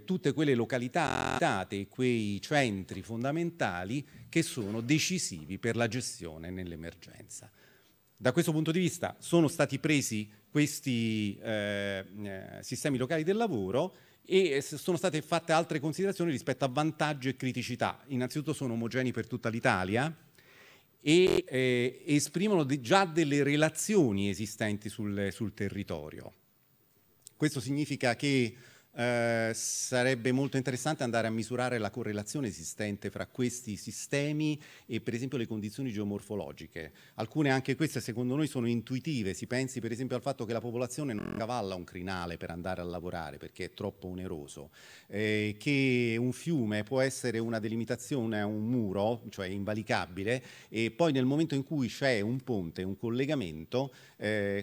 tutte quelle località e quei centri fondamentali che sono decisivi per la gestione nell'emergenza. Da questo punto di vista sono stati presi questi sistemi locali del lavoro e sono state fatte altre considerazioni rispetto a vantaggi e criticità. Innanzitutto sono omogenei per tutta l'Italia e esprimono già delle relazioni esistenti sul territorio. Questo significa che sarebbe molto interessante andare a misurare la correlazione esistente fra questi sistemi e per esempio le condizioni geomorfologiche. Alcune anche queste secondo noi sono intuitive, si pensi per esempio al fatto che la popolazione non cavalla un crinale per andare a lavorare perché è troppo oneroso, che un fiume può essere una delimitazione a un muro, cioè invalicabile, e poi nel momento in cui c'è un ponte, un collegamento,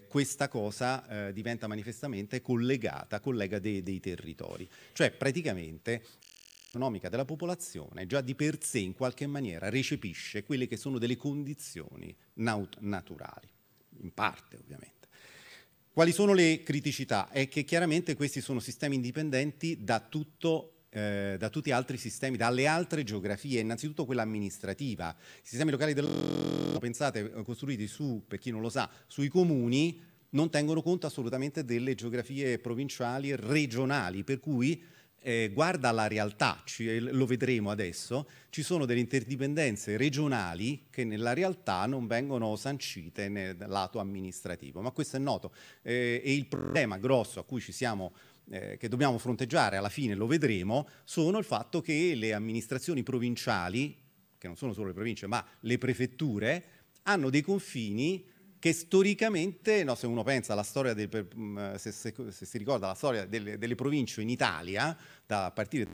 questa cosa diventa manifestamente collega dei territori. Cioè praticamente l'economica della popolazione già di per sé in qualche maniera recepisce quelle che sono delle condizioni naturali, in parte ovviamente. Quali sono le criticità? È che chiaramente questi sono sistemi indipendenti da tutti gli altri sistemi, dalle altre geografie, innanzitutto quella amministrativa. I sistemi locali del lavoro, pensate, costruiti su, per chi non lo sa, sui comuni, non tengono conto assolutamente delle geografie provinciali e regionali, per cui guarda la realtà, lo vedremo adesso, ci sono delle interdipendenze regionali che nella realtà non vengono sancite nel lato amministrativo, ma questo è noto. E il problema grosso a cui che dobbiamo fronteggiare, alla fine lo vedremo, sono il fatto che le amministrazioni provinciali, che non sono solo le province, ma le prefetture, hanno dei confini che storicamente, no, se uno pensa alla storia, se si ricorda la storia delle province in Italia, da partire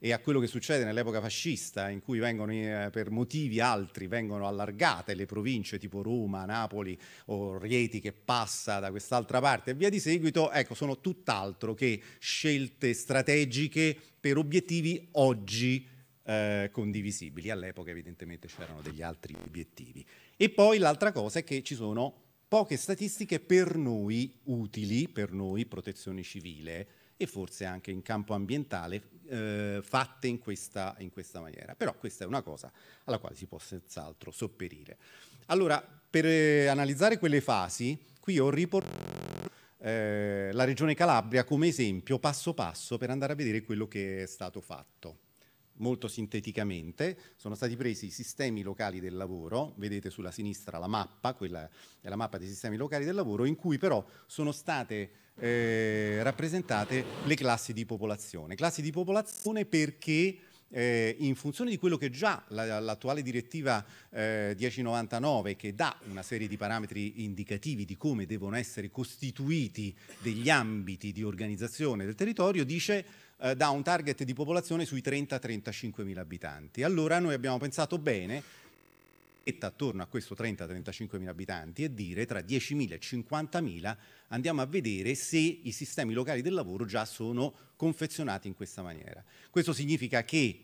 e a quello che succede nell'epoca fascista, in cui per motivi altri vengono allargate le province tipo Roma, Napoli o Rieti che passa da quest'altra parte e via di seguito, ecco, sono tutt'altro che scelte strategiche per obiettivi oggi condivisibili. All'epoca evidentemente c'erano degli altri obiettivi. E poi l'altra cosa è che ci sono poche statistiche per noi utili, per noi protezione civile e forse anche in campo ambientale, fatte in questa maniera. Però questa è una cosa alla quale si può senz'altro sopperire. Allora, per analizzare quelle fasi, qui ho riportato la regione Calabria come esempio passo passo per andare a vedere quello che è stato fatto. Molto sinteticamente sono stati presi i sistemi locali del lavoro, vedete sulla sinistra la mappa, quella è la mappa dei sistemi locali del lavoro, in cui però sono state rappresentate le classi di popolazione perché in funzione di quello che già l'attuale direttiva 1099, che dà una serie di parametri indicativi di come devono essere costituiti degli ambiti di organizzazione del territorio, dice dà un target di popolazione sui 30-35 mila abitanti. Allora noi abbiamo pensato bene e attorno a questo 30-35.000 abitanti e dire tra 10.000 e 50.000 andiamo a vedere se i sistemi locali del lavoro già sono confezionati in questa maniera. Questo significa che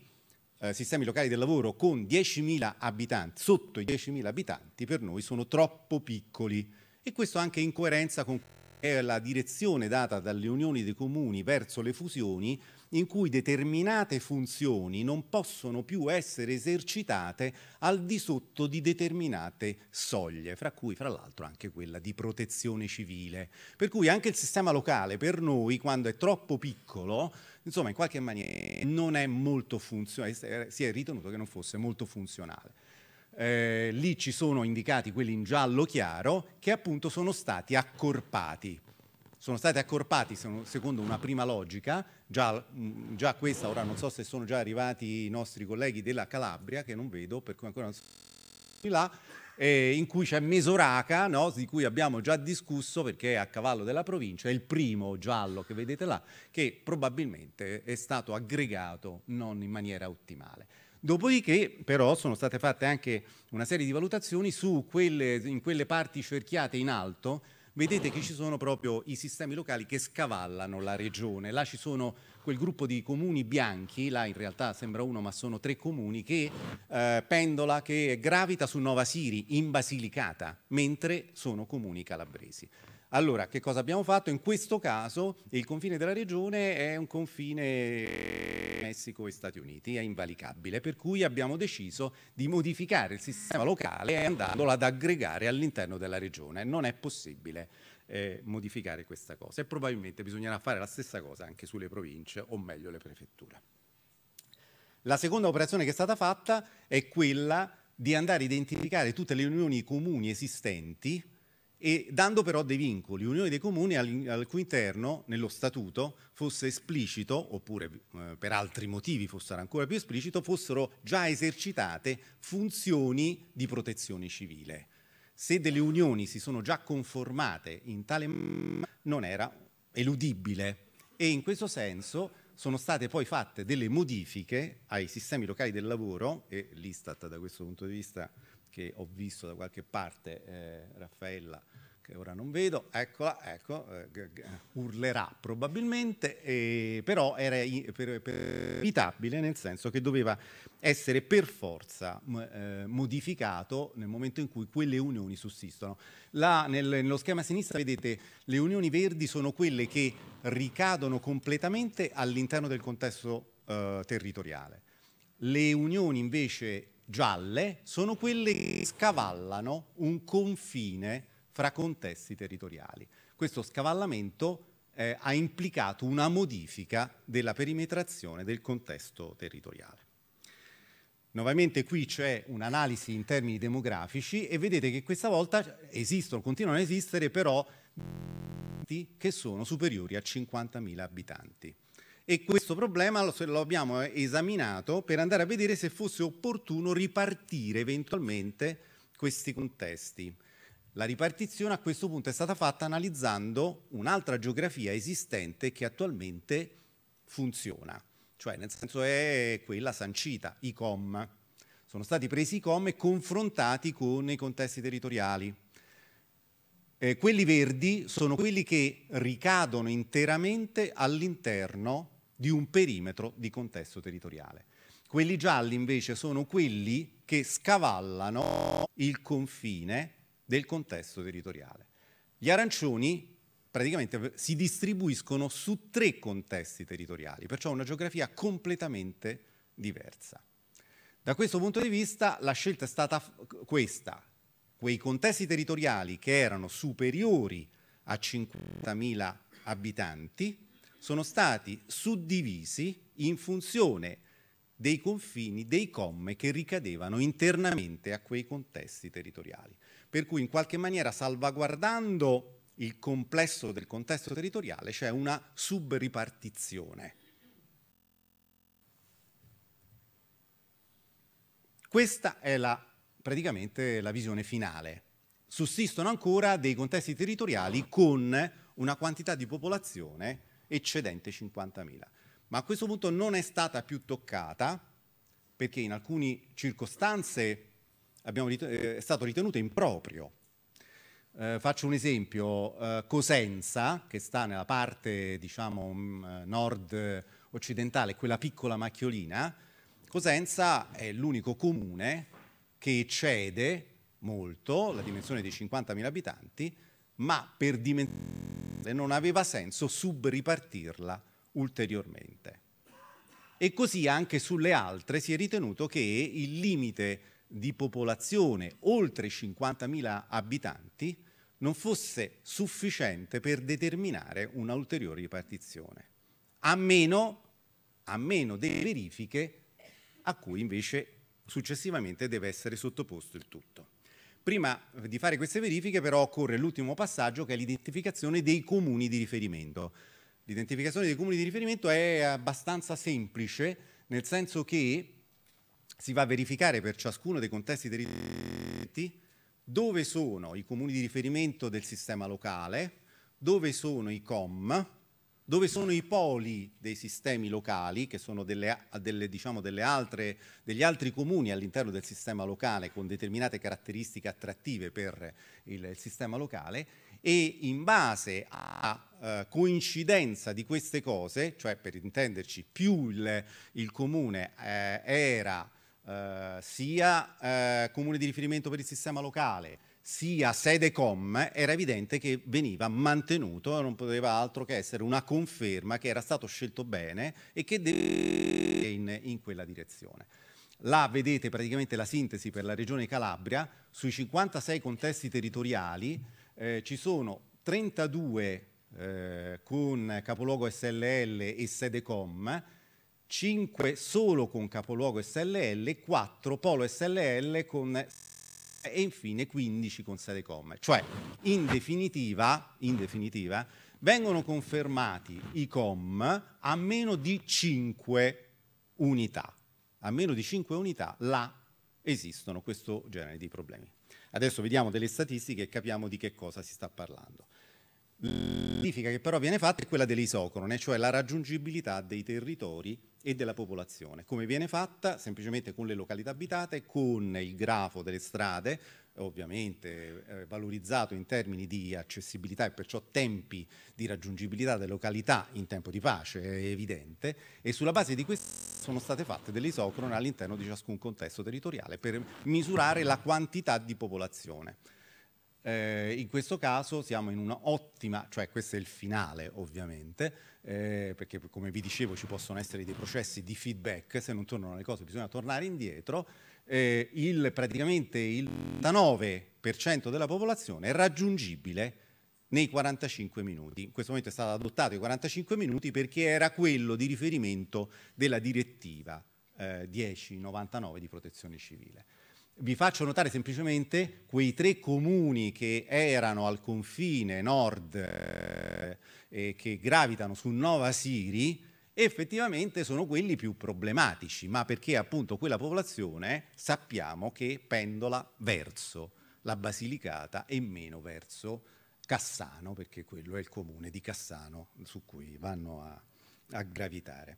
sistemi locali del lavoro con 10.000 abitanti, sotto i 10.000 abitanti, per noi sono troppo piccoli, e questo anche in coerenza con la direzione data dalle unioni dei comuni verso le fusioni, in cui determinate funzioni non possono più essere esercitate al di sotto di determinate soglie, fra cui fra l'altro anche quella di protezione civile. Per cui anche il sistema locale per noi, quando è troppo piccolo, insomma in qualche maniera non è molto funzionale, si è ritenuto che non fosse molto funzionale. Lì ci sono indicati quelli in giallo chiaro che appunto sono stati accorpati. Sono stati accorpati secondo una prima logica, già questa, ora non so se sono già arrivati i nostri colleghi della Calabria, che non vedo, per cui ancora non so di là, in cui c'è Mesoraca, no? Di cui abbiamo già discusso perché è a cavallo della provincia, è il primo giallo che vedete là, che probabilmente è stato aggregato non in maniera ottimale. Dopodiché però sono state fatte anche una serie di valutazioni su in quelle parti cerchiate in alto. Vedete che ci sono proprio i sistemi locali che scavallano la regione. Là ci sono quel gruppo di comuni bianchi, là in realtà sembra uno ma sono 3 comuni, che pendola, che gravita su Nova Siri in Basilicata, mentre sono comuni calabresi. Allora, che cosa abbiamo fatto? In questo caso il confine della regione è un confine Messico e Stati Uniti, è invalicabile, per cui abbiamo deciso di modificare il sistema locale andandolo ad aggregare all'interno della regione. Non è possibile modificare questa cosa, e probabilmente bisognerà fare la stessa cosa anche sulle province, o meglio le prefetture. La seconda operazione che è stata fatta è quella di andare a identificare tutte le unioni comuni esistenti, e dando però dei vincoli. L'unione dei comuni al cui interno, nello statuto, fosse esplicito, oppure per altri motivi fosse ancora più esplicito, fossero già esercitate funzioni di protezione civile. Se delle unioni si sono già conformate in tale maniera, non era eludibile, e in questo senso sono state poi fatte delle modifiche ai sistemi locali del lavoro, e l'Istat da questo punto di vista, che ho visto da qualche parte, Raffaella, che ora non vedo, eccola, ecco, urlerà probabilmente, però era evitabile, nel senso che doveva essere per forza modificato nel momento in cui quelle unioni sussistono. Là, nello schema a sinistra vedete le unioni verdi sono quelle che ricadono completamente all'interno del contesto territoriale. Le unioni invece gialle sono quelle che scavallano un confine fra contesti territoriali. Questo scavallamento ha implicato una modifica della perimetrazione del contesto territoriale. Nuovamente qui c'è un'analisi in termini demografici, e vedete che questa volta esistono, continuano ad esistere però che sono superiori a 50.000 abitanti. E questo problema lo abbiamo esaminato per andare a vedere se fosse opportuno ripartire eventualmente questi contesti. La ripartizione a questo punto è stata fatta analizzando un'altra geografia esistente che attualmente funziona, cioè nel senso è quella sancita, i COM. Sono stati presi i COM e confrontati con i contesti territoriali. Quelli verdi sono quelli che ricadono interamente all'interno di un perimetro di contesto territoriale. Quelli gialli invece sono quelli che scavallano il confine del contesto territoriale. Gli arancioni praticamente si distribuiscono su 3 contesti territoriali, perciò una geografia completamente diversa. Da questo punto di vista la scelta è stata questa: quei contesti territoriali che erano superiori a 50.000 abitanti sono stati suddivisi in funzione dei confini, dei COM che ricadevano internamente a quei contesti territoriali. Per cui in qualche maniera, salvaguardando il complesso del contesto territoriale, c'è una subripartizione. Questa è praticamente la visione finale. Sussistono ancora dei contesti territoriali con una quantità di popolazione eccedente 50.000. Ma a questo punto non è stata più toccata, perché in alcune circostanze è stato ritenuto improprio. Faccio un esempio, Cosenza, che sta nella parte diciamo, nord occidentale, quella piccola macchiolina, Cosenza è l'unico comune che eccede molto la dimensione dei 50.000 abitanti, ma per dimensione non aveva senso subripartirla ulteriormente. E così anche sulle altre si è ritenuto che il limite di popolazione oltre 50.000 abitanti non fosse sufficiente per determinare una ulteriore ripartizione, a meno delle verifiche a cui invece successivamente deve essere sottoposto il tutto. Prima di fare queste verifiche però occorre l'ultimo passaggio, che è l'identificazione dei comuni di riferimento. L'identificazione dei comuni di riferimento è abbastanza semplice, nel senso che si va a verificare per ciascuno dei contesti territoriali dove sono i comuni di riferimento del sistema locale, dove sono i COM, dove sono i poli dei sistemi locali, che sono degli altri comuni all'interno del sistema locale con determinate caratteristiche attrattive per il sistema locale, e in base a coincidenza di queste cose, cioè per intenderci più il comune era sia comune di riferimento per il sistema locale, sia sede COM, era evidente che veniva mantenuto, non poteva altro che essere una conferma che era stato scelto bene e che deve andare in quella direzione. Là vedete praticamente la sintesi per la regione Calabria: sui 56 contesti territoriali ci sono 32 con capoluogo SLL e sede COM, 5 solo con capoluogo SLL, 4 polo SLL con e infine 15 con sede COM. Cioè, in definitiva, vengono confermati i COM a meno di 5 unità. A meno di 5 unità là esistono questo genere di problemi. Adesso vediamo delle statistiche e capiamo di che cosa si sta parlando. La verifica che però viene fatta è quella dell'isocrone, cioè la raggiungibilità dei territori e della popolazione. Come viene fatta? Semplicemente con le località abitate, con il grafo delle strade, ovviamente valorizzato in termini di accessibilità e perciò tempi di raggiungibilità delle località in tempo di pace, è evidente, e sulla base di questo sono state fatte delle isocrone all'interno di ciascun contesto territoriale per misurare la quantità di popolazione. In questo caso siamo in un'ottima, cioè questo è il finale ovviamente, perché come vi dicevo ci possono essere dei processi di feedback, se non tornano le cose bisogna tornare indietro, praticamente il 99% della popolazione è raggiungibile nei 45 minuti. In questo momento è stato adottato i 45 minuti perché era quello di riferimento della direttiva 1099 di Protezione Civile. Vi faccio notare semplicemente quei 3 comuni che erano al confine nord e che gravitano su Nova Siri, effettivamente sono quelli più problematici, ma perché appunto quella popolazione sappiamo che pendola verso la Basilicata e meno verso Cassano, perché quello è il comune di Cassano su cui vanno a gravitare.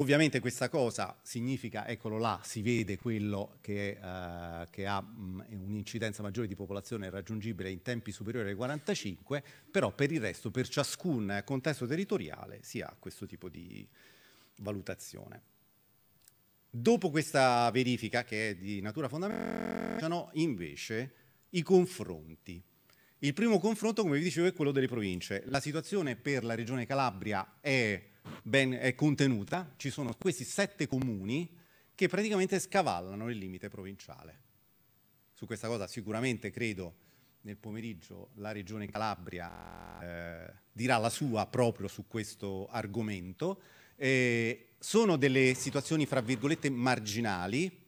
Ovviamente questa cosa significa, eccolo là, si vede quello che ha un'incidenza maggiore di popolazione raggiungibile in tempi superiori ai 45, però per il resto, per ciascun contesto territoriale, si ha questo tipo di valutazione. Dopo questa verifica, che è di natura fondamentale, sono invece i confronti. Il primo confronto, come vi dicevo, è quello delle province. La situazione per la regione Calabria è contenuta, ci sono questi 7 comuni che praticamente scavallano il limite provinciale. Su questa cosa sicuramente credo nel pomeriggio la regione Calabria dirà la sua proprio su questo argomento. Sono delle situazioni fra virgolette marginali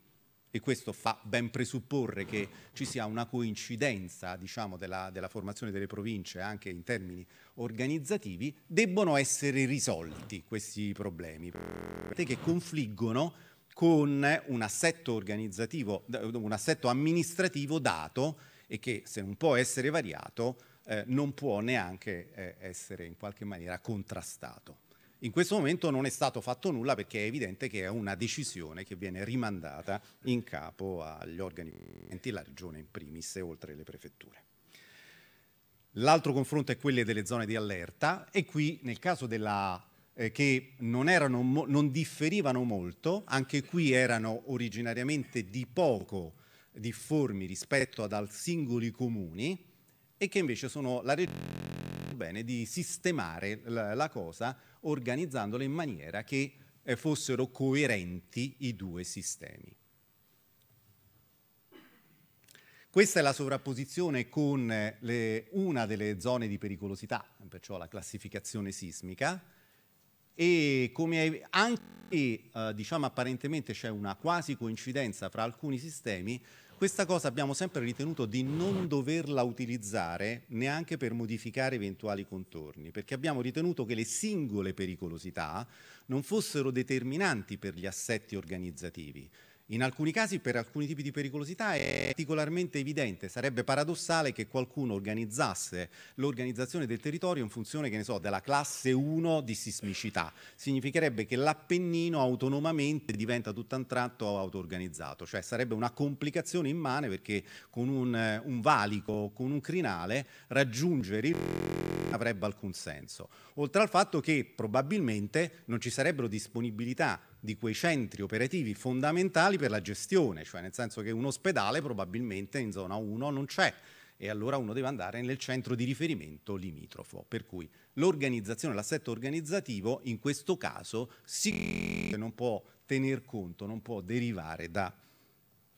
e questo fa ben presupporre che ci sia una coincidenza diciamo, della formazione delle province anche in termini organizzativi. Debbono essere risolti questi problemi che confliggono con un assetto organizzativo, un assetto amministrativo dato e che se non può essere variato non può neanche essere in qualche maniera contrastato. In questo momento non è stato fatto nulla perché è evidente che è una decisione che viene rimandata in capo agli organi competenti, la regione in primis e oltre le prefetture. L'altro confronto è quello delle zone di allerta e qui nel caso della che non differivano molto, anche qui erano originariamente di poco difformi rispetto ad altri singoli comuni e che invece sono la regione bene di sistemare la cosa organizzandola in maniera che fossero coerenti i due sistemi. Questa è la sovrapposizione con una delle zone di pericolosità, perciò la classificazione sismica, e come anche diciamo apparentemente c'è una quasi coincidenza fra alcuni sistemi, questa cosa abbiamo sempre ritenuto di non doverla utilizzare neanche per modificare eventuali contorni, perché abbiamo ritenuto che le singole pericolosità non fossero determinanti per gli assetti organizzativi. In alcuni casi, per alcuni tipi di pericolosità, è particolarmente evidente, sarebbe paradossale che qualcuno organizzasse l'organizzazione del territorio in funzione, che ne so, della classe 1 di sismicità. Significherebbe che l'Appennino autonomamente diventa tutto a un tratto auto-organizzato, cioè sarebbe una complicazione immane perché con un valico, con un crinale, raggiungere non avrebbe alcun senso. Oltre al fatto che probabilmente non ci sarebbero disponibilità di quei centri operativi fondamentali per la gestione, cioè nel senso che un ospedale probabilmente in zona 1 non c'è e allora uno deve andare nel centro di riferimento limitrofo, per cui l'organizzazione, l'assetto organizzativo in questo caso sicuramente non può tener conto, non può derivare da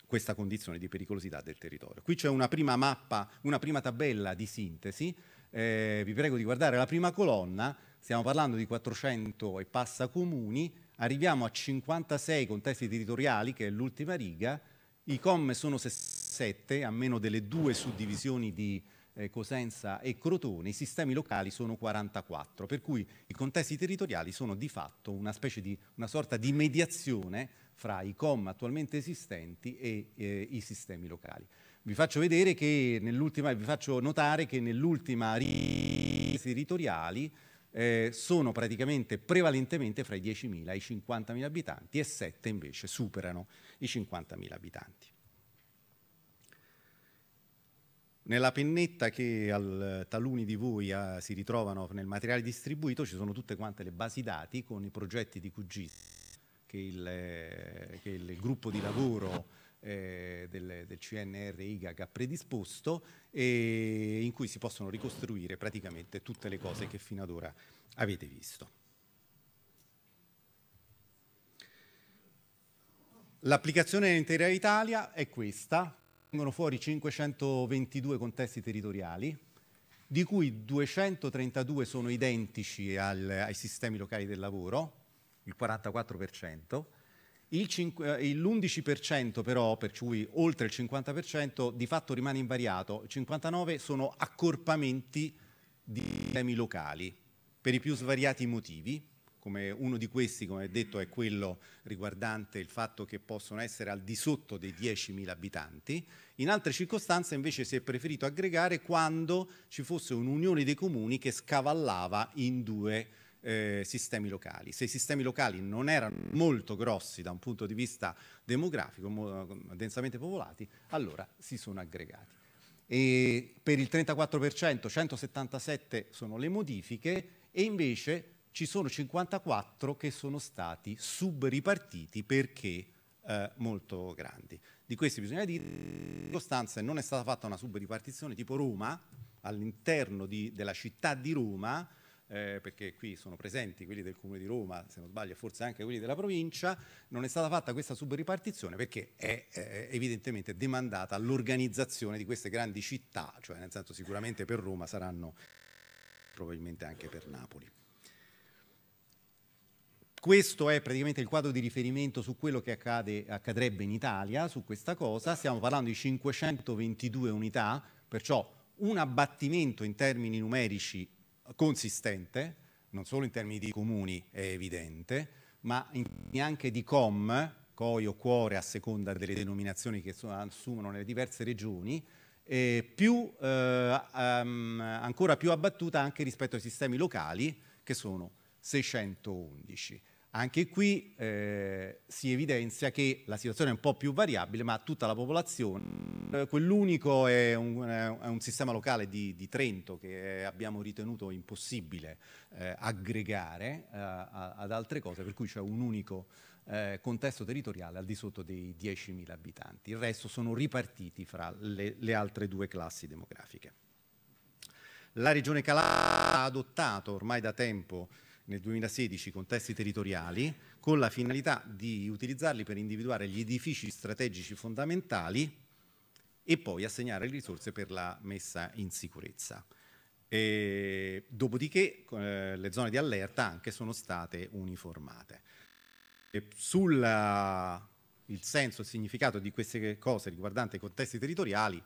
questa condizione di pericolosità del territorio. Qui c'è una prima mappa, una prima tabella di sintesi, vi prego di guardare la prima colonna, stiamo parlando di 400 e passa comuni, arriviamo a 56 contesti territoriali, che è l'ultima riga, i COM sono 67, a meno delle due suddivisioni di Cosenza e Crotone, i sistemi locali sono 44, per cui i contesti territoriali sono di fatto una specie di una sorta di mediazione fra i COM attualmente esistenti e i sistemi locali. Vi faccio vedere che nell'ultima, vi faccio notare che nell'ultima riga territoriali sono praticamente prevalentemente fra i 10.000 e i 50.000 abitanti e 7 invece superano i 50.000 abitanti. Nella pennetta che taluni di voi si ritrovano nel materiale distribuito ci sono tutte quante le basi dati con i progetti di QGIS che il gruppo di lavoro del CNR IGAG ha predisposto e in cui si possono ricostruire praticamente tutte le cose che fino ad ora avete visto. L'applicazione nell'intera Italia è questa, vengono fuori 522 contesti territoriali, di cui 232 sono identici ai sistemi locali del lavoro, il 44%, l'11% però, per cui oltre il 50%, di fatto rimane invariato. Il 59% sono accorpamenti di temi locali, per i più svariati motivi, come uno di questi, come detto, è quello riguardante il fatto che possono essere al di sotto dei 10.000 abitanti. In altre circostanze invece si è preferito aggregare quando ci fosse un'unione dei comuni che scavallava in due sistemi locali. Se i sistemi locali non erano molto grossi da un punto di vista demografico, densamente popolati, allora si sono aggregati. E per il 34%, 177 sono le modifiche e invece ci sono 54 che sono stati subripartiti perché molto grandi. Di questi bisogna dire che in circostanze non è stata fatta una subripartizione tipo Roma, all'interno della città di Roma, perché qui sono presenti quelli del Comune di Roma, se non sbaglio, e forse anche quelli della provincia, non è stata fatta questa subripartizione perché è evidentemente demandata all'organizzazione di queste grandi città, cioè nel senso sicuramente per Roma saranno, probabilmente anche per Napoli. Questo è praticamente il quadro di riferimento su quello che accadrebbe in Italia, su questa cosa, stiamo parlando di 522 unità, perciò un abbattimento in termini numerici consistente, non solo in termini di comuni è evidente, ma anche di COM, COI o cuore a seconda delle denominazioni che assumono nelle diverse regioni, ancora più abbattuta anche rispetto ai sistemi locali che sono 611. Anche qui si evidenzia che la situazione è un po' più variabile, ma tutta la popolazione, quell'unico è un sistema locale di Trento che abbiamo ritenuto impossibile aggregare ad altre cose, per cui c'è un unico contesto territoriale al di sotto dei 10.000 abitanti. Il resto sono ripartiti fra le altre due classi demografiche. La Regione Calabria ha adottato ormai da tempo nel 2016 contesti territoriali con la finalità di utilizzarli per individuare gli edifici strategici fondamentali e poi assegnare le risorse per la messa in sicurezza. E dopodiché le zone di allerta anche sono state uniformate. E il senso e il significato di queste cose riguardanti i contesti territoriali,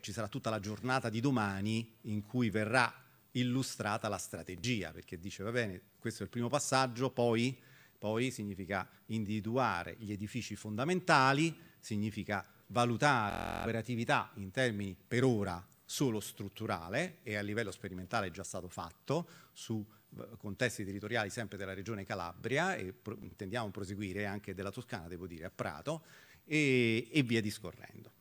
ci sarà tutta la giornata di domani in cui verrà illustrata la strategia, perché dice va bene, questo è il primo passaggio, poi significa individuare gli edifici fondamentali, significa valutare l'operatività in termini per ora solo strutturale, e a livello sperimentale è già stato fatto su contesti territoriali sempre della Regione Calabria e intendiamo proseguire anche della Toscana, devo dire, a Prato e via discorrendo.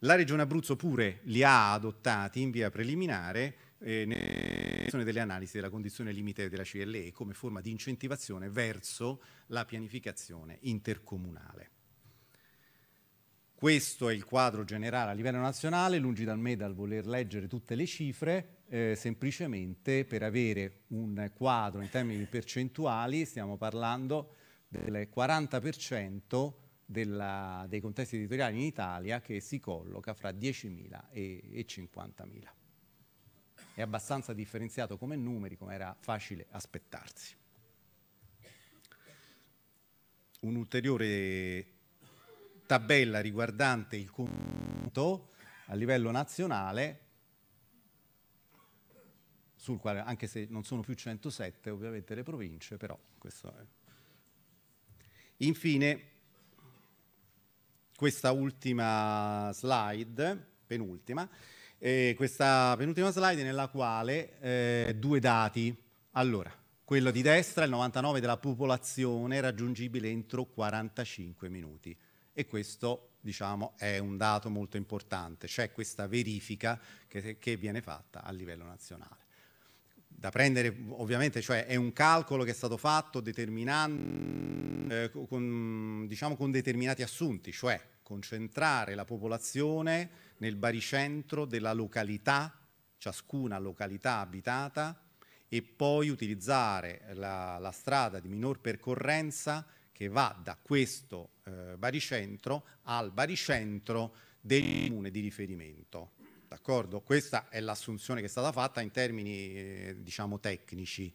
La Regione Abruzzo pure li ha adottati in via preliminare delle analisi della condizione limite della CLE come forma di incentivazione verso la pianificazione intercomunale. Questo è il quadro generale a livello nazionale, lungi dal me dal voler leggere tutte le cifre, semplicemente per avere un quadro in termini percentuali stiamo parlando del 40% dei contesti territoriali in Italia che si colloca fra 10.000 e 50.000. È abbastanza differenziato come numeri, come era facile aspettarsi. Un'ulteriore tabella riguardante il conto a livello nazionale, sul quale, anche se non sono più 107 ovviamente le province, però questo è. Infine, questa ultima slide, penultima, questa penultima slide nella quale due dati. Allora, quello di destra, il 99% della popolazione raggiungibile entro 45 minuti. E questo, diciamo, è un dato molto importante. C'è questa verifica che viene fatta a livello nazionale. Da prendere, ovviamente, cioè è un calcolo che è stato fatto con determinati assunti, cioè concentrare la popolazione nel baricentro della località, ciascuna località abitata, e poi utilizzare la strada di minor percorrenza che va da questo baricentro al baricentro del comune di riferimento. D'accordo? Questa è l'assunzione che è stata fatta in termini tecnici.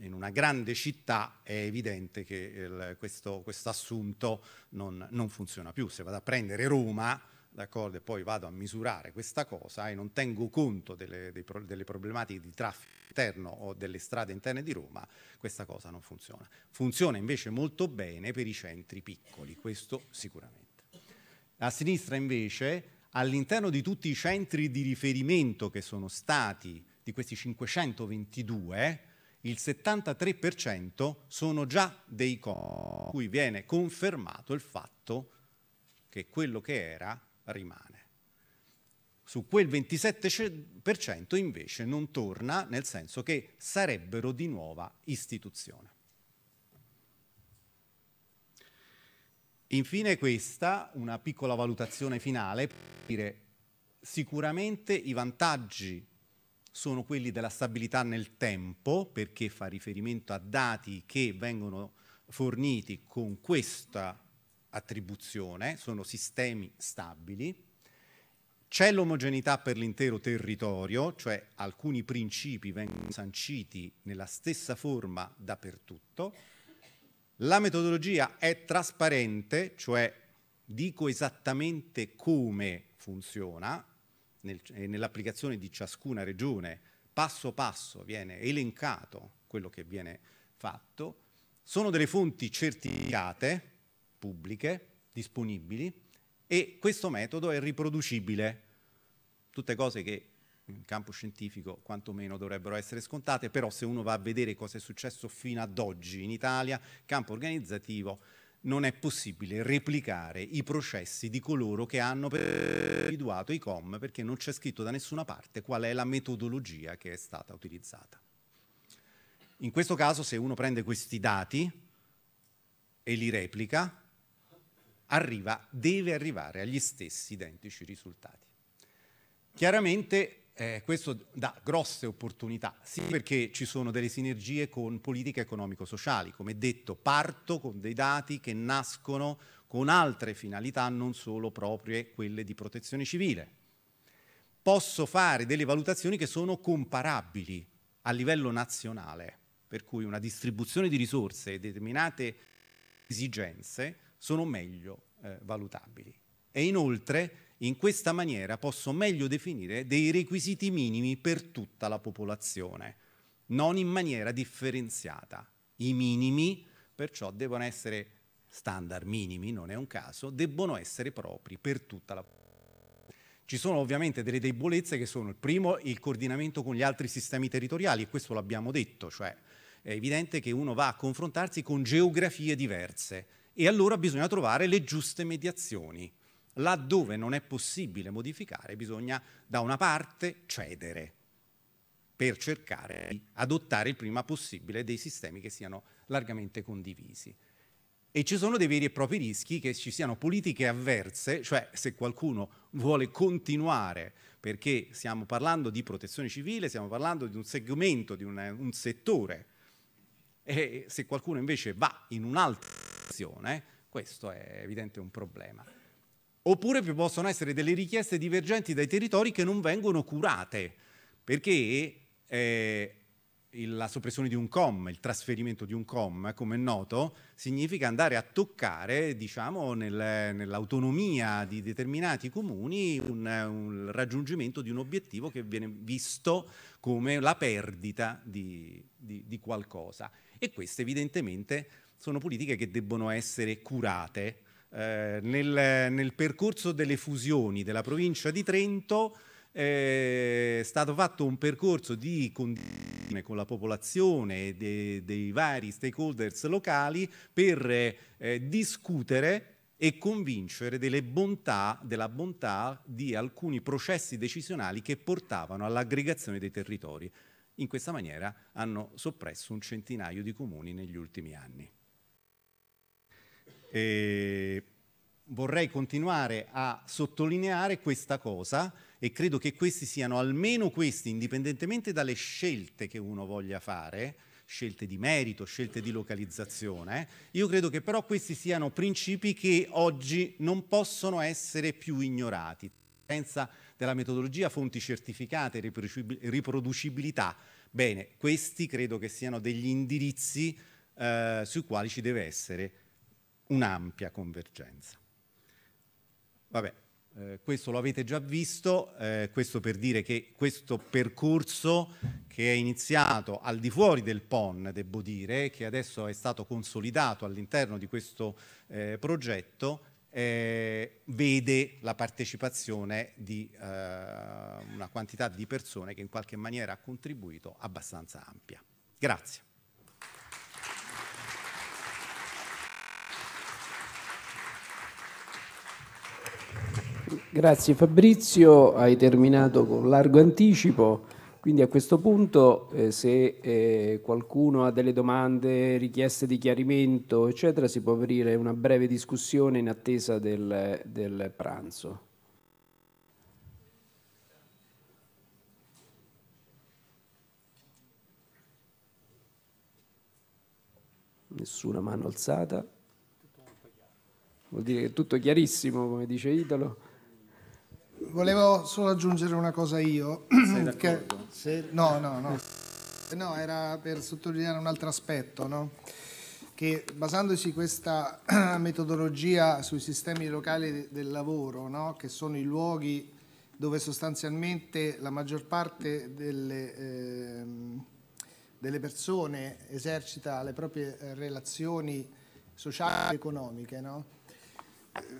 In una grande città è evidente che questo assunto non funziona più. Se vado a prendere Roma, d'accordo, e poi vado a misurare questa cosa e non tengo conto delle problematiche di traffico interno o delle strade interne di Roma, questa cosa non funziona. Funziona invece molto bene per i centri piccoli, questo sicuramente. A sinistra invece, all'interno di tutti i centri di riferimento che sono stati, di questi 522, il 73% sono già dei comuni, in cui viene confermato il fatto che quello che era rimane. Su quel 27% invece non torna, nel senso che sarebbero di nuova istituzione. Infine questa, una piccola valutazione finale, per dire sicuramente i vantaggi sono quelli della stabilità nel tempo, perché fa riferimento a dati che vengono forniti con questa attribuzione, sono sistemi stabili. C'è l'omogeneità per l'intero territorio, cioè alcuni principi vengono sanciti nella stessa forma dappertutto. La metodologia è trasparente, cioè dico esattamente come funziona, nell'applicazione di ciascuna regione passo passo viene elencato quello che viene fatto. Sono delle fonti certificate pubbliche disponibili e questo metodo è riproducibile, tutte cose che in campo scientifico quantomeno dovrebbero essere scontate, però se uno va a vedere cosa è successo fino ad oggi in Italia, campo organizzativo, non è possibile replicare i processi di coloro che hanno individuato i COM, perché non c'è scritto da nessuna parte qual è la metodologia che è stata utilizzata. In questo caso, se uno prende questi dati e li replica, deve arrivare agli stessi identici risultati. Chiaramente questo dà grosse opportunità, sì, perché ci sono delle sinergie con politiche economico-sociali. Come detto, parto con dei dati che nascono con altre finalità, non solo proprie quelle di protezione civile. Posso fare delle valutazioni che sono comparabili a livello nazionale, per cui una distribuzione di risorse e determinate esigenze sono meglio valutabili. E inoltre in questa maniera posso meglio definire dei requisiti minimi per tutta la popolazione, non in maniera differenziata. I minimi perciò devono essere standard minimi, non è un caso, debbono essere propri per tutta la popolazione. Ci sono ovviamente delle debolezze che sono, il primo, il coordinamento con gli altri sistemi territoriali, e questo l'abbiamo detto, cioè è evidente che uno va a confrontarsi con geografie diverse, e allora bisogna trovare le giuste mediazioni. Laddove non è possibile modificare, bisogna da una parte cedere per cercare di adottare il prima possibile dei sistemi che siano largamente condivisi. E ci sono dei veri e propri rischi che ci siano politiche avverse, cioè se qualcuno vuole continuare, perché stiamo parlando di protezione civile, stiamo parlando di un segmento, di un settore, e se qualcuno invece va in un'altra, questo è evidente un problema. Oppure possono essere delle richieste divergenti dai territori che non vengono curate, perché la soppressione di un COM, il trasferimento di un COM, come è noto, significa andare a toccare, diciamo, nell'autonomia di determinati comuni un raggiungimento di un obiettivo che viene visto come la perdita di qualcosa. E questo evidentemente sono politiche che debbono essere curate. Nel percorso delle fusioni della provincia di Trento è stato fatto un percorso di condivisione con la popolazione dei vari stakeholders locali per discutere e convincere della bontà di alcuni processi decisionali che portavano all'aggregazione dei territori. In questa maniera hanno soppresso un centinaio di comuni negli ultimi anni. E vorrei continuare a sottolineare questa cosa, e credo che questi siano, almeno questi, indipendentemente dalle scelte che uno voglia fare, scelte di merito, scelte di localizzazione, io credo che però questi siano principi che oggi non possono essere più ignorati. Senza della metodologia, fonti certificate, riproducibilità, bene, questi credo che siano degli indirizzi sui quali ci deve essere un'ampia convergenza. Vabbè, questo lo avete già visto, questo per dire che questo percorso che è iniziato al di fuori del PON, devo dire, che adesso è stato consolidato all'interno di questo progetto, vede la partecipazione di una quantità di persone che in qualche maniera ha contribuito abbastanza ampia. Grazie. Grazie Fabrizio, hai terminato con largo anticipo, quindi a questo punto se qualcuno ha delle domande, richieste di chiarimento, eccetera, si può aprire una breve discussione in attesa del pranzo. Nessuna mano alzata, vuol dire che è tutto chiarissimo, come dice Italo. Volevo solo aggiungere una cosa io. Che, no, era per sottolineare un altro aspetto, no? Che basandosi questa metodologia sui sistemi locali del lavoro, no? Che sono i luoghi dove sostanzialmente la maggior parte delle persone esercita le proprie relazioni sociali ed economiche, no?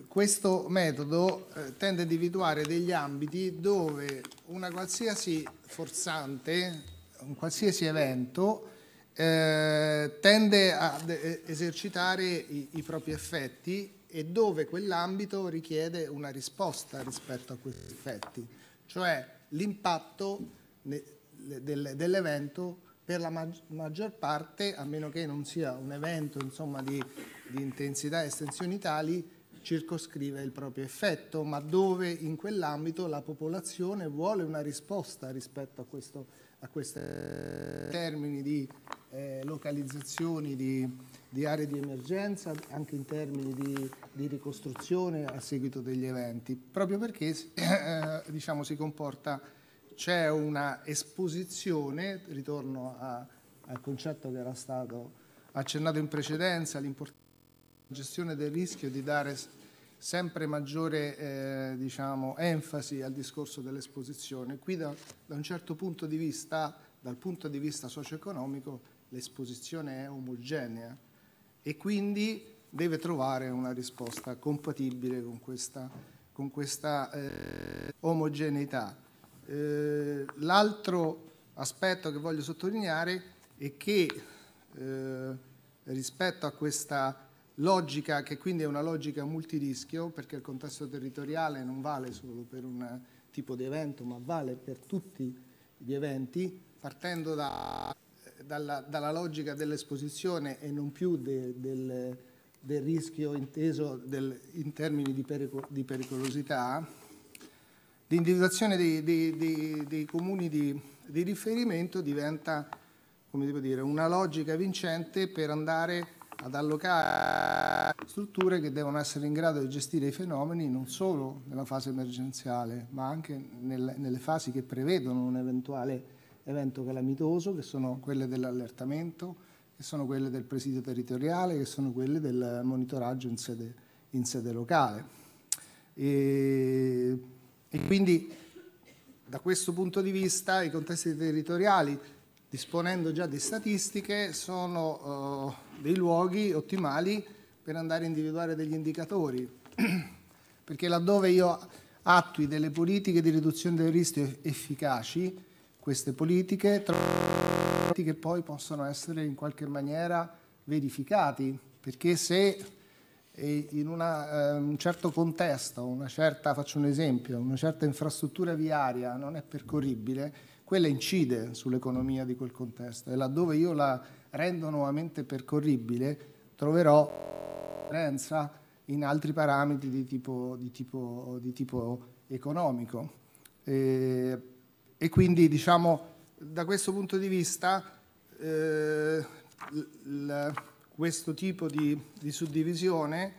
questo metodo tende a individuare degli ambiti dove una qualsiasi forzante, un qualsiasi evento tende a esercitare i propri effetti e dove quell'ambito richiede una risposta rispetto a questi effetti, cioè l'impatto dell'evento per la maggior parte, a meno che non sia un evento insomma, di intensità e estensioni tali, circoscrive il proprio effetto, ma dove in quell'ambito la popolazione vuole una risposta rispetto a questi termini di localizzazioni di aree di emergenza, anche in termini di ricostruzione a seguito degli eventi, proprio perché diciamo, si comporta, c'è una esposizione, ritorno al concetto che era stato accennato in precedenza, l'importanza della gestione del rischio di dare sempre maggiore diciamo, enfasi al discorso dell'esposizione. Qui da un certo punto di vista, dal punto di vista socio-economico, l'esposizione è omogenea e quindi deve trovare una risposta compatibile con questa omogeneità. L'altro aspetto che voglio sottolineare è che rispetto a questa logica, che quindi è una logica multirischio, perché il contesto territoriale non vale solo per un tipo di evento, ma vale per tutti gli eventi, partendo dalla logica dell'esposizione e non più del rischio inteso in termini di pericolosità, l'individuazione dei comuni di riferimento diventa, come devo dire, una logica vincente per andare ad allocare strutture che devono essere in grado di gestire i fenomeni non solo nella fase emergenziale, ma anche nelle fasi che prevedono un eventuale evento calamitoso, che sono quelle dell'allertamento, che sono quelle del presidio territoriale, che sono quelle del monitoraggio in sede locale. E quindi da questo punto di vista i contesti territoriali, disponendo già di statistiche, sono dei luoghi ottimali per andare a individuare degli indicatori, perché laddove io attui delle politiche di riduzione del rischio efficaci, queste politiche che poi possono essere in qualche maniera verificati, perché se in un certo contesto, faccio un esempio, una certa infrastruttura viaria non è percorribile, quella incide sull'economia di quel contesto e laddove io la rendo nuovamente percorribile troverò differenza in altri parametri di tipo economico. E quindi, diciamo, da questo punto di vista, questo tipo di suddivisione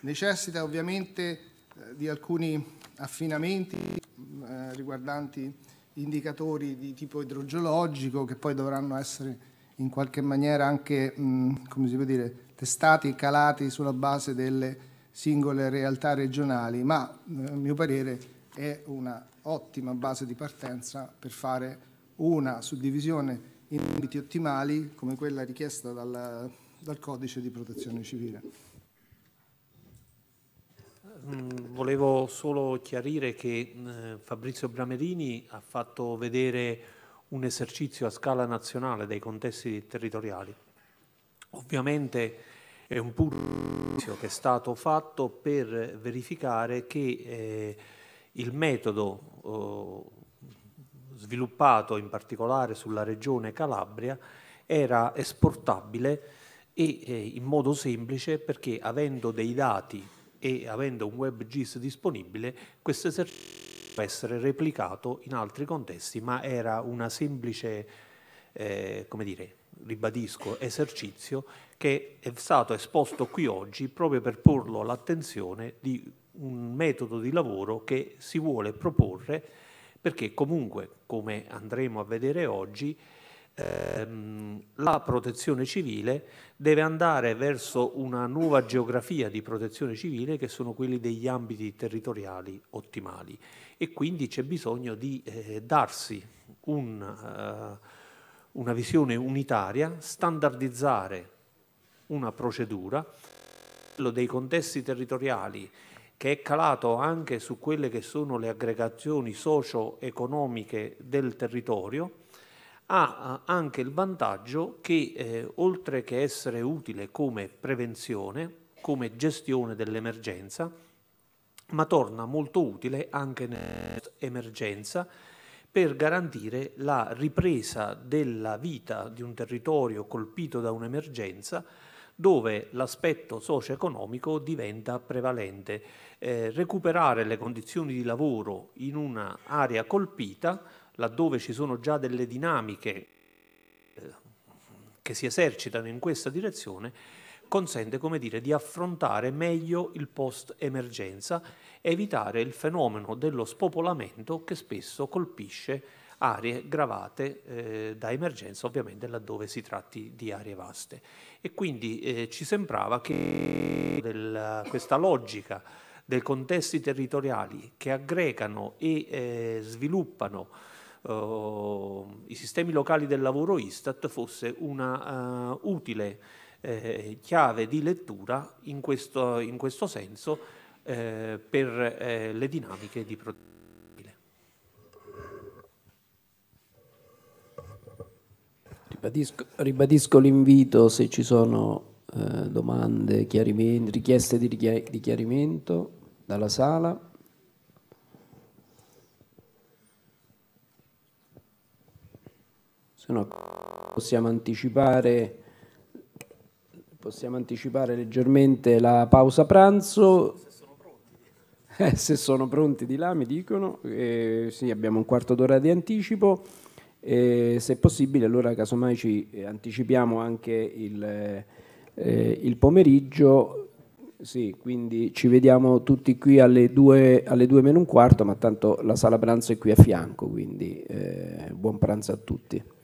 necessita ovviamente di alcuni affinamenti riguardanti indicatori di tipo idrogeologico che poi dovranno essere in qualche maniera anche, come si può dire, testati e calati sulla base delle singole realtà regionali, ma a mio parere è una ottima base di partenza per fare una suddivisione in ambiti ottimali come quella richiesta dal Codice di Protezione Civile. Volevo solo chiarire che Fabrizio Bramerini ha fatto vedere un esercizio a scala nazionale dei contesti territoriali. Ovviamente è un puro esercizio che è stato fatto per verificare che il metodo sviluppato in particolare sulla regione Calabria era esportabile e in modo semplice, perché avendo dei dati e avendo un WebGIS disponibile questo esercizio può essere replicato in altri contesti, ma era una semplice, come dire, ribadisco, esercizio che è stato esposto qui oggi proprio per porlo all'attenzione di un metodo di lavoro che si vuole proporre, perché comunque, come andremo a vedere oggi, la protezione civile deve andare verso una nuova geografia di protezione civile che sono quelli degli ambiti territoriali ottimali e quindi c'è bisogno di darsi una visione unitaria, standardizzare una procedura livello dei contesti territoriali, che è calato anche su quelle che sono le aggregazioni socio-economiche del territorio, ha anche il vantaggio che oltre che essere utile come prevenzione, come gestione dell'emergenza, ma torna molto utile anche nell'emergenza per garantire la ripresa della vita di un territorio colpito da un'emergenza, dove l'aspetto socio-economico diventa prevalente. Recuperare le condizioni di lavoro in un'area colpita, laddove ci sono già delle dinamiche che si esercitano in questa direzione, consente, come dire, di affrontare meglio il post-emergenza e evitare il fenomeno dello spopolamento che spesso colpisce aree gravate da emergenza, ovviamente laddove si tratti di aree vaste. E quindi ci sembrava che questa logica dei contesti territoriali che aggregano e sviluppano i sistemi locali del lavoro Istat fosse una utile chiave di lettura in questo senso per le dinamiche di protezione. Ribadisco l'invito, se ci sono domande, chiarimenti, richieste di chiarimento dalla sala. Se no possiamo anticipare leggermente la pausa pranzo. Se sono pronti, di là mi dicono. Sì, abbiamo un quarto d'ora di anticipo. Se è possibile, allora casomai ci anticipiamo anche il pomeriggio, sì, quindi ci vediamo tutti qui alle 2 meno un quarto, ma tanto la sala pranzo è qui a fianco, quindi buon pranzo a tutti.